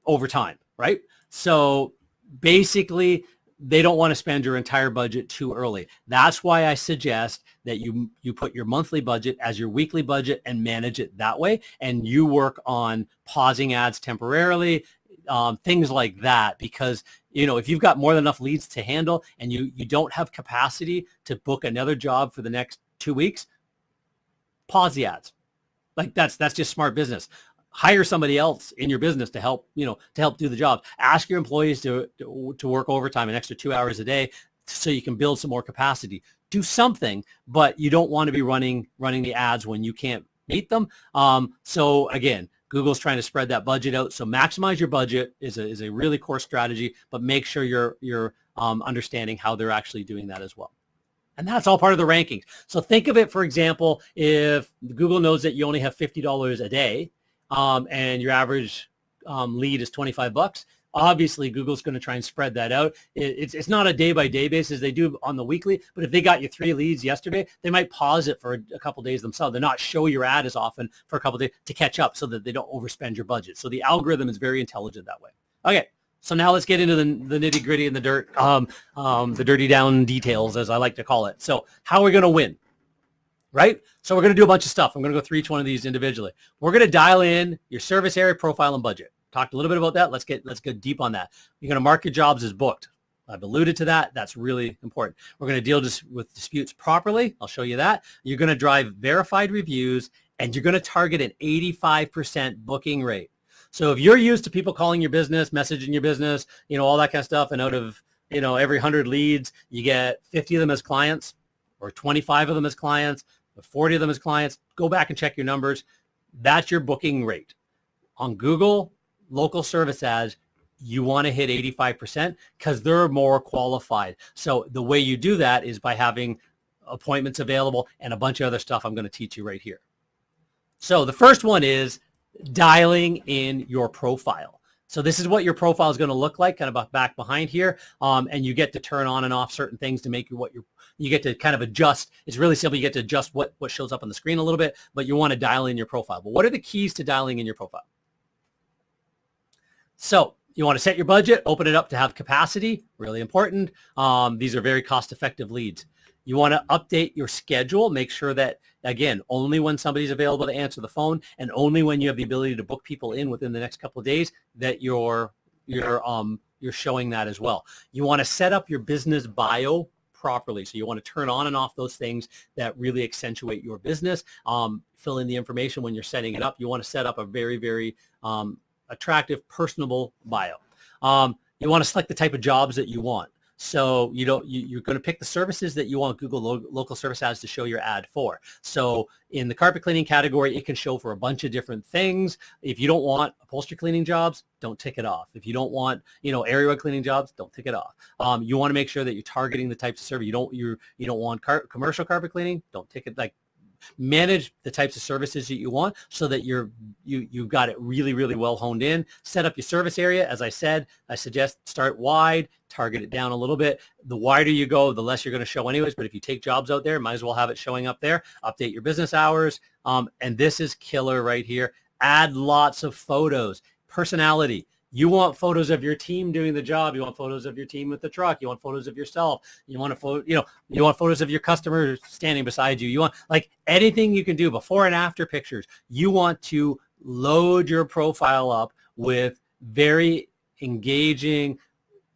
over time, right? So basically, they don't want to spend your entire budget too early. That's why I suggest that you, you put your monthly budget as your weekly budget and manage it that way. And you work on pausing ads temporarily, um, things like that, because you know if you've got more than enough leads to handle and you, you don't have capacity to book another job for the next two weeks, pause the ads. Like that's, that's just smart business. Hire somebody else in your business to help, you know, to help do the job. Ask your employees to, to, to work overtime an extra two hours a day so you can build some more capacity. Do something, but you don't want to be running, running the ads when you can't meet them. Um, so again, Google's trying to spread that budget out. So maximize your budget is a, is a really core strategy, but make sure you're, you're um, understanding how they're actually doing that as well. And that's all part of the rankings. So think of it, for example, if Google knows that you only have fifty dollars a day, Um, and your average um, lead is twenty-five bucks. Obviously, Google's going to try and spread that out. It, it's, it's not a day-by-day basis. They do on the weekly, but if they got you three leads yesterday, they might pause it for a, a couple days themselves. They're not show your ad as often for a couple days to catch up so that they don't overspend your budget. So the algorithm is very intelligent that way. Okay, so now let's get into the, the nitty-gritty and the dirt, um, um, the dirty down details, as I like to call it. So how are we going to win? Right? So we're going to do a bunch of stuff. I'm going to go through each one of these individually. We're going to dial in your service area, profile, and budget. Talked a little bit about that. Let's get, let's go deep on that. You're going to mark your jobs as booked. I've alluded to that. That's really important. We're going to deal dis- with disputes properly. I'll show you that. You're going to drive verified reviews, and you're going to target an eighty-five percent booking rate. So if you're used to people calling your business, messaging your business, you know, all that kind of stuff, and out of, you know, every one hundred leads, you get fifty of them as clients, or twenty-five of them as clients, forty of them as clients, go back and check your numbers. That's your booking rate. On Google local service ads, you want to hit eighty-five percent because they're more qualified. So the way you do that is by having appointments available and a bunch of other stuff I'm going to teach you right here. So the first one is dialing in your profile. So this is what your profile is going to look like, kind of back behind here, um, and you get to turn on and off certain things to make you what you you get to kind of adjust. It's really simple. You get to adjust what, what shows up on the screen a little bit, but you want to dial in your profile. But what are the keys to dialing in your profile? So you want to set your budget, open it up to have capacity, really important. Um, these are very cost-effective leads. You want to update your schedule. Make sure that, again, only when somebody's available to answer the phone and only when you have the ability to book people in within the next couple of days that you're, you're, um, you're showing that as well. You want to set up your business bio properly. So you want to turn on and off those things that really accentuate your business. Um, fill in the information when you're setting it up. You want to set up a very, very um, attractive, personable bio. Um, you want to select the type of jobs that you want. So you don't, you, you're going to pick the services that you want Google lo local service ads to show your ad for. So in the carpet cleaning category, it can show for a bunch of different things. If you don't want upholstery cleaning jobs, don't tick it off. If you don't want, you know, area cleaning jobs, don't tick it off. Um, you want to make sure that you're targeting the types of service. You don't, you you don't want car commercial carpet cleaning, don't tick it. Like, manage the types of services that you want so that you're, you, you've got it really, really well honed in. Set up your service area. As I said, I suggest start wide, target it down a little bit. The wider you go, the less you're going to show anyways, but if you take jobs out there, might as well have it showing up there. Update your business hours. Um, and this is killer right here. Add lots of photos, personality. You want photos of your team doing the job. You want photos of your team with the truck. You want photos of yourself. You want a photo, you know, you want photos of your customer standing beside you. You want, like, anything you can do, before and after pictures. You want to load your profile up with very engaging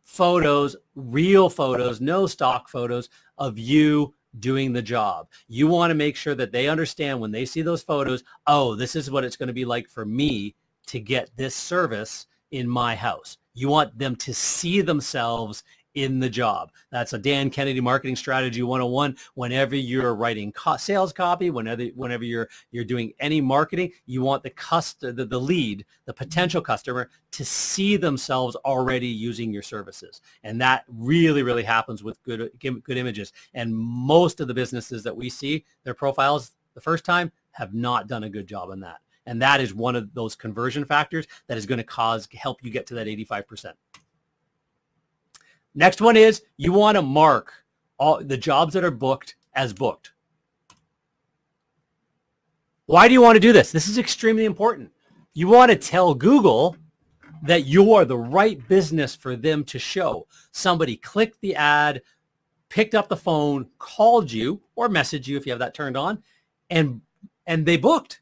photos, real photos, no stock photos of you doing the job. You want to make sure that they understand when they see those photos, oh, this is what it's going to be like for me to get this service in my house. You want them to see themselves in the job. That's a Dan Kennedy Marketing Strategy one oh one. Whenever you're writing co sales copy, whenever whenever you're you're doing any marketing, you want the customer, the, the lead, the potential customer, to see themselves already using your services. And that really, really happens with good good images. And most of the businesses that we see, their profiles the first time have not done a good job on that. And that is one of those conversion factors that is going to cause, help you get to that eighty-five percent. Next one is, you want to mark all the jobs that are booked as booked. Why do you want to do this? This is extremely important. You want to tell Google that you are the right business for them to show. Somebody clicked the ad, picked up the phone, called you or messaged you if you have that turned on, and, and they booked.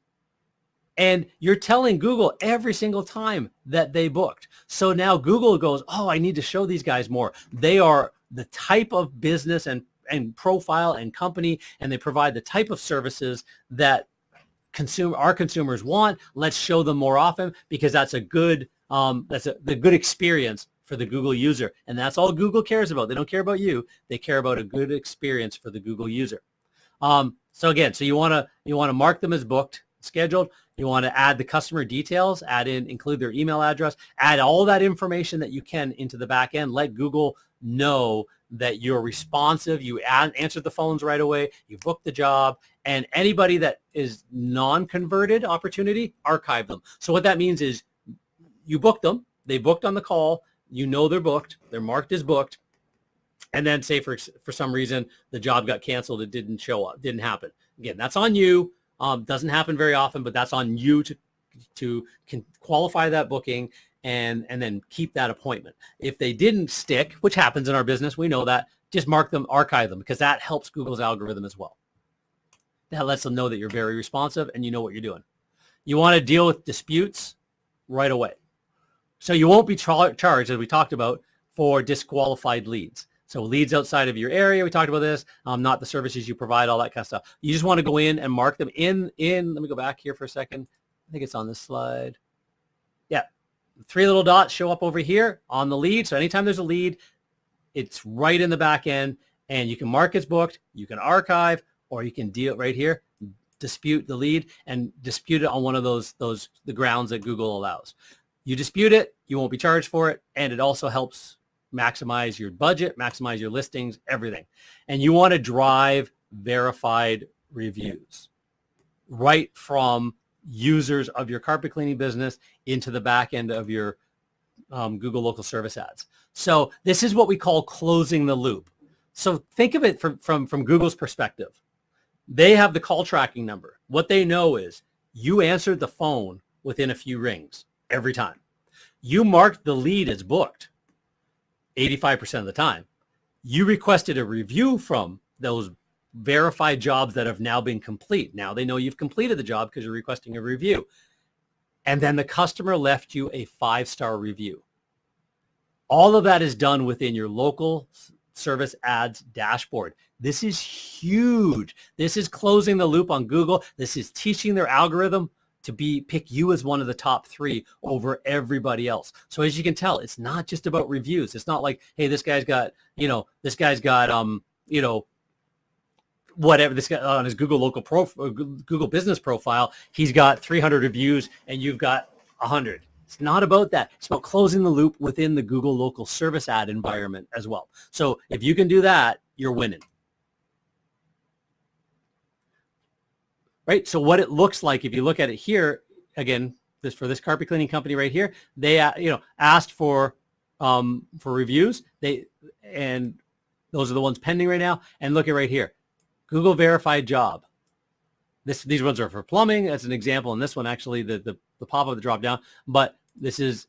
And you're telling Google every single time that they booked. So now Google goes, oh, I need to show these guys more. They are the type of business and, and profile and company, and they provide the type of services that consume, our consumers want. Let's show them more often, because that's a good, um, that's a, the good experience for the Google user. And that's all Google cares about. They don't care about you. They care about a good experience for the Google user. Um, so again, so you want to you want to mark them as booked, scheduled. You want to add the customer details, add in, include their email address, add all that information that you can into the back end. Let Google know that you're responsive. You add, answered the phones right away. You booked the job. And anybody that is non-converted opportunity, archive them. So what that means is you booked them. They booked on the call. You know they're booked. They're marked as booked. And then say for, for some reason the job got canceled. It didn't show up. Didn't happen. Again, that's on you. Um, doesn't happen very often, but that's on you to, to can qualify that booking and, and then keep that appointment. If they didn't stick, which happens in our business, we know that, just mark them, archive them, because that helps Google's algorithm as well. That lets them know that you're very responsive and you know what you're doing. You want to deal with disputes right away. So you won't be tra- charged, as we talked about, for disqualified leads. So leads outside of your area, we talked about this, um, not the services you provide, all that kind of stuff. You just want to go in and mark them in, in, let me go back here for a second. I think it's on this slide. Yeah, three little dots show up over here on the lead. So anytime there's a lead, it's right in the back end, and you can mark as booked, you can archive, or you can deal right here, dispute the lead, and dispute it on one of those, those the grounds that Google allows. You dispute it, you won't be charged for it, and it also helps maximize your budget, maximize your listings, everything. And you want to drive verified reviews right from users of your carpet cleaning business into the back end of your um, Google local service ads. So this is what we call closing the loop. So think of it from, from, from Google's perspective. They have the call tracking number. What they know is you answered the phone within a few rings every time. You marked the lead as booked eighty-five percent of the time. You requested a review from those verified jobs that have now been complete. Now they know you've completed the job because you're requesting a review. And then the customer left you a five-star review. All of that is done within your local service ads dashboard. This is huge. This is closing the loop on Google. This is teaching their algorithm to be pick you as one of the top three over everybody else. So as you can tell, it's not just about reviews. It's not like, hey, this guy's got, you know, this guy's got, um, you know, whatever, this guy on his Google local prof, Google business profile, he's got three hundred reviews and you've got one hundred. It's not about that. It's about closing the loop within the Google local service ad environment as well. So if you can do that, you're winning. Right? So what it looks like, if you look at it here, again, this for this carpet cleaning company right here, they uh, you know, asked for um, for reviews. They and those are the ones pending right now. And look at right here, Google verified job. This these ones are for plumbing. That's an example. And this one actually, the the, the pop up, the drop down. But this is,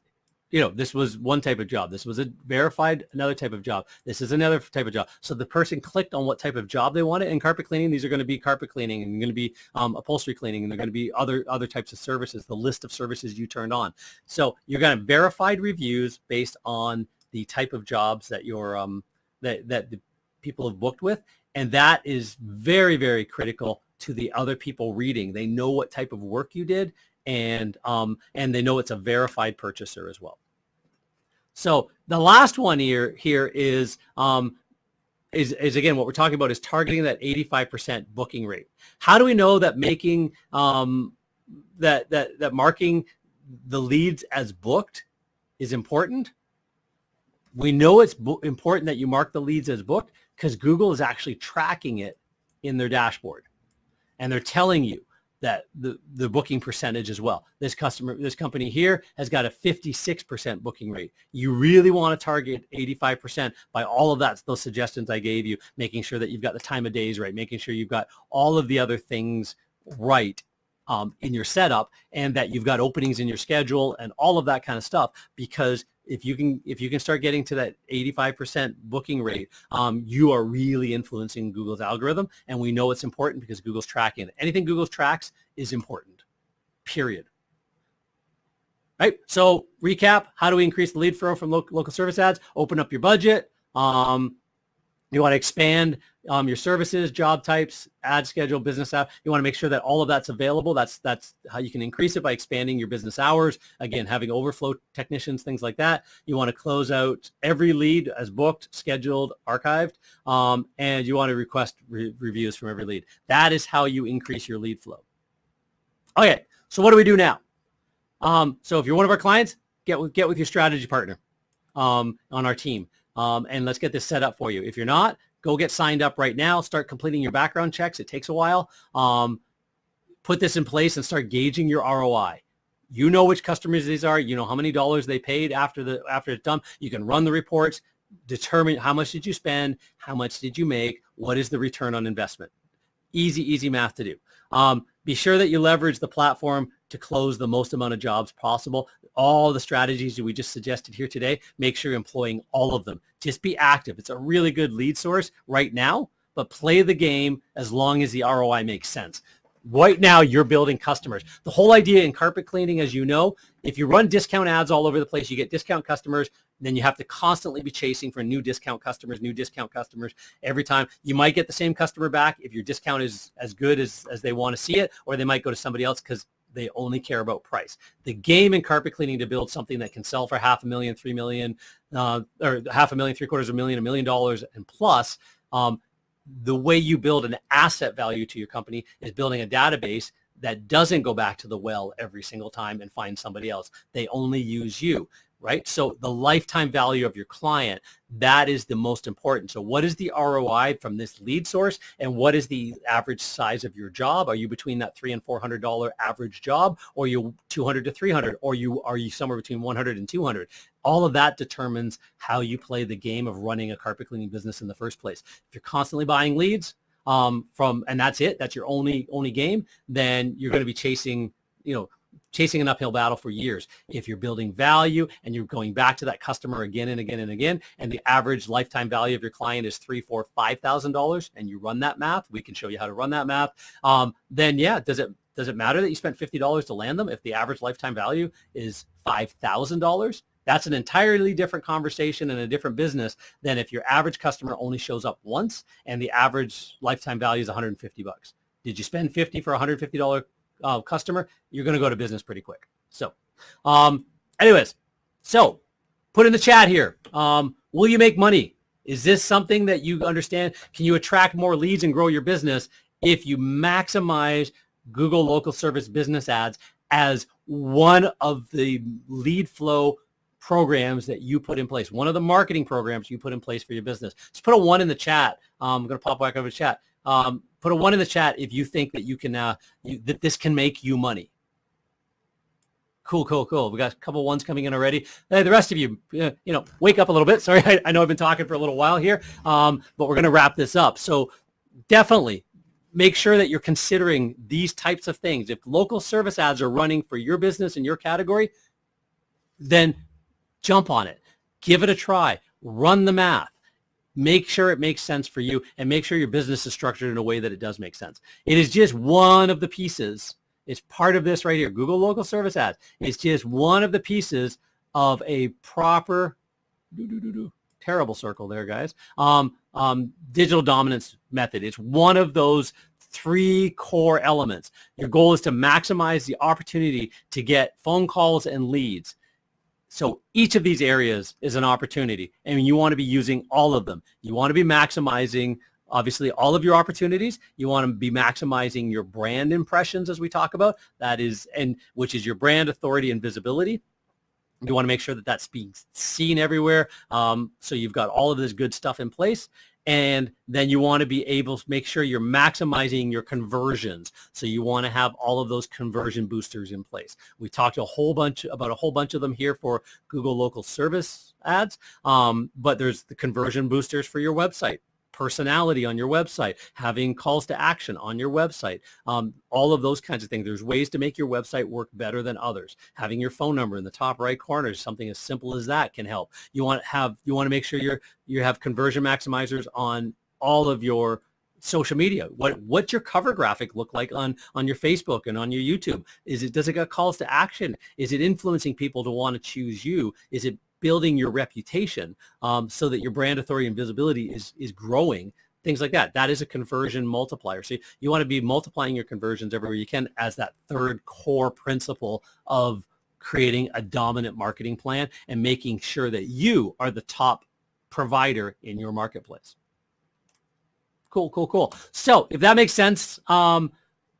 you know, this was one type of job. This was a verified, another type of job. This is another type of job. So the person clicked on what type of job they wanted. And carpet cleaning, these are going to be carpet cleaning and going to be um, upholstery cleaning, and they're going to be other other types of services, the list of services you turned on. So you're going to verified reviews based on the type of jobs that you're um, that that the people have booked with, and that is very, very critical to the other people reading. They know what type of work you did, and um, and they know it's a verified purchaser as well. So the last one here here is um, is is again what we're talking about is targeting that eighty-five percent booking rate. How do we know that making um, that that that marking the leads as booked is important? We know it's important that you mark the leads as booked because Google is actually tracking it in their dashboard, and they're telling you that the, the booking percentage as well. This customer, this company here has got a fifty-six percent booking rate. You really want to target eighty-five percent by all of that, those suggestions I gave you, making sure that you've got the time of days right, making sure you've got all of the other things right um, in your setup, and that you've got openings in your schedule and all of that kind of stuff. Because if you can, if you can start getting to that eighty-five percent booking rate, um, you are really influencing Google's algorithm, and we know it's important because Google's tracking it. Anything Google tracks is important, period. Right? So recap, how do we increase the lead flow from lo local service ads? Open up your budget. Um, you want to expand um, your services, job types, ad schedule, business app. You want to make sure that all of that's available. That's that's how you can increase it, by expanding your business hours. Again, having overflow technicians, things like that. You want to close out every lead as booked, scheduled, archived, um, and you want to request re reviews from every lead. That is how you increase your lead flow. Okay, so what do we do now? Um, so if you're one of our clients, get with, get with your strategy partner um, on our team. Um, and let's get this set up for you. If you're not, go get signed up right now. Start completing your background checks. It takes a while. Um, put this in place and start gauging your R O I. You know which customers these are. You know how many dollars they paid after the after it's done. You can run the reports, determine how much did you spend, how much did you make, what is the return on investment. Easy, easy math to do. Um, be sure that you leverage the platform to close the most amount of jobs possible. All the strategies that we just suggested here today, make sure you're employing all of them. Just be active. It's a really good lead source right now, but play the game as long as the R O I makes sense. Right now, you're building customers. The whole idea in carpet cleaning, as you know, if you run discount ads all over the place, you get discount customers, then you have to constantly be chasing for new discount customers, new discount customers every time. You might get the same customer back if your discount is as good as, as they want to see it, or they might go to somebody else because they only care about price. The game in carpet cleaning to build something that can sell for half a million, three million, uh, or half a million, three quarters of a million, a million dollars and plus, um, the way you build an asset value to your company is building a database that doesn't go back to the well every single time and find somebody else. They only use you, right? So the lifetime value of your client, that is the most important. So what is the R O I from this lead source, and what is the average size of your job? Are you between that three hundred dollars and four hundred dollars average job, or you two hundred dollars to three hundred dollars, or you are you somewhere between one hundred dollars and two hundred dollars? All of that determines how you play the game of running a carpet cleaning business in the first place. If you're constantly buying leads um, from, and that's it, that's your only only game, then you're going to be chasing, you know, chasing an uphill battle for years. If you're building value and you're going back to that customer again and again and again, and the average lifetime value of your client is three, four, five thousand dollars, and you run that math, we can show you how to run that math. Um, then yeah, does it does it matter that you spent fifty dollars to land them if the average lifetime value is five thousand dollars? That's an entirely different conversation and a different business than if your average customer only shows up once and the average lifetime value is one hundred fifty bucks. Did you spend fifty for a one hundred fifty dollar uh, customer, you're going to go to business pretty quick. So um, anyways, so put in the chat here, um, will you make money? Is this something that you understand? Can you attract more leads and grow your business if you maximize Google Local Service Business Ads as one of the lead flow programs that you put in place, one of the marketing programs you put in place for your business? Just put a one in the chat. Um, I'm going to pop back over the chat. Um, put a one in the chat if you think that you can, uh, you, that this can make you money. Cool, cool, cool. We got a couple ones coming in already. Hey, the rest of you, uh, you know, wake up a little bit. Sorry, I, I know I've been talking for a little while here, um, but we're going to wrap this up. So definitely make sure that you're considering these types of things. If local service ads are running for your business and your category, then jump on it, give it a try, run the math, make sure it makes sense for you, and make sure your business is structured in a way that it does make sense. It is just one of the pieces. It's part of this right here, Google Local Service Ads. It's just one of the pieces of a proper, doo -doo -doo -doo, terrible circle there, guys, um, um, digital dominance method. It's one of those three core elements. Your goal is to maximize the opportunity to get phone calls and leads. So each of these areas is an opportunity, and you want to be using all of them. You want to be maximizing, obviously, all of your opportunities. You want to be maximizing your brand impressions, as we talk about. That is, and which is your brand authority and visibility. You want to make sure that that's being seen everywhere. Um, so you've got all of this good stuff in place. And then you want to be able to make sure you're maximizing your conversions. So you want to have all of those conversion boosters in place. We talked a whole bunch about a whole bunch of them here for Google Local Service Ads, um, but there's the conversion boosters for your website, personality on your website, having calls to action on your website, um, all of those kinds of things. There's ways to make your website work better than others. Having your phone number in the top right corner, something as simple as that can help. You want to have, you want to make sure you're, you have conversion maximizers on all of your social media. What, what's your cover graphic look like on, on your Facebook and on your YouTube? Is it, does it got calls to action? Is it influencing people to want to choose you? Is it building your reputation um, so that your brand authority and visibility is, is growing, things like that? That is a conversion multiplier. So you, you want to be multiplying your conversions everywhere you can as that third core principle of creating a dominant marketing plan and making sure that you are the top provider in your marketplace. Cool, cool, cool. So if that makes sense, um,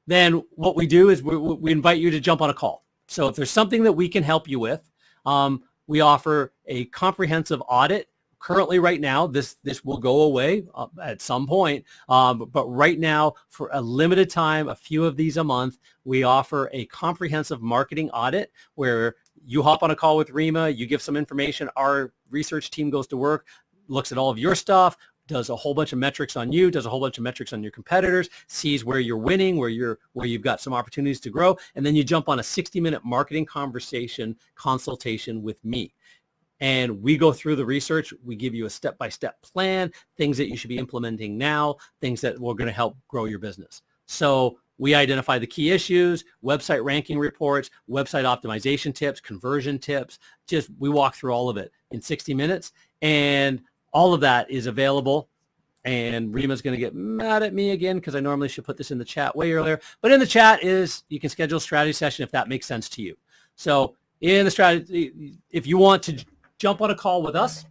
then what we do is we, we invite you to jump on a call. So if there's something that we can help you with, um, we offer a comprehensive audit. Currently, right now, this, this will go away uh, at some point, um, but right now, for a limited time, a few of these a month, we offer a comprehensive marketing audit where you hop on a call with Rima, you give some information, our research team goes to work, looks at all of your stuff, does a whole bunch of metrics on you, does a whole bunch of metrics on your competitors, sees where you're winning, where you're, where you've got some opportunities to grow, and then you jump on a sixty minute marketing conversation consultation with me. And we go through the research, we give you a step-by-step plan, things that you should be implementing now, things that we're going to help grow your business. So we identify the key issues, website ranking reports, website optimization tips, conversion tips, just we walk through all of it in sixty minutes. And all of that is available, and Rima's going to get mad at me again because I normally should put this in the chat way earlier. But in the chat is you can schedule a strategy session if that makes sense to you. So in the strategy, if you want to jump on a call with us,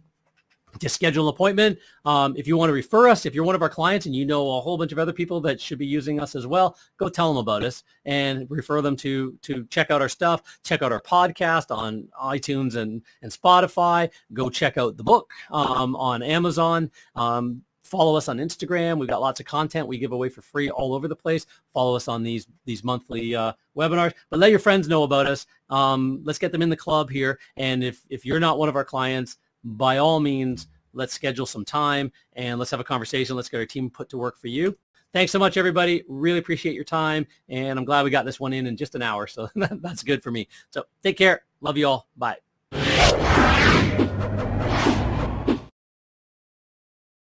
just schedule an appointment. Um, if you want to refer us, if you're one of our clients and you know a whole bunch of other people that should be using us as well, go tell them about us and refer them to, to check out our stuff, check out our podcast on iTunes and, and Spotify, go check out the book um, on Amazon, um, follow us on Instagram. We've got lots of content we give away for free all over the place. Follow us on these, these monthly uh, webinars, but let your friends know about us. Um, let's get them in the club here. And if, if you're not one of our clients, by all means, let's schedule some time and let's have a conversation. Let's get our team put to work for you. Thanks so much, everybody. Really appreciate your time. And I'm glad we got this one in in just an hour. So that's good for me. So take care. Love you all. Bye.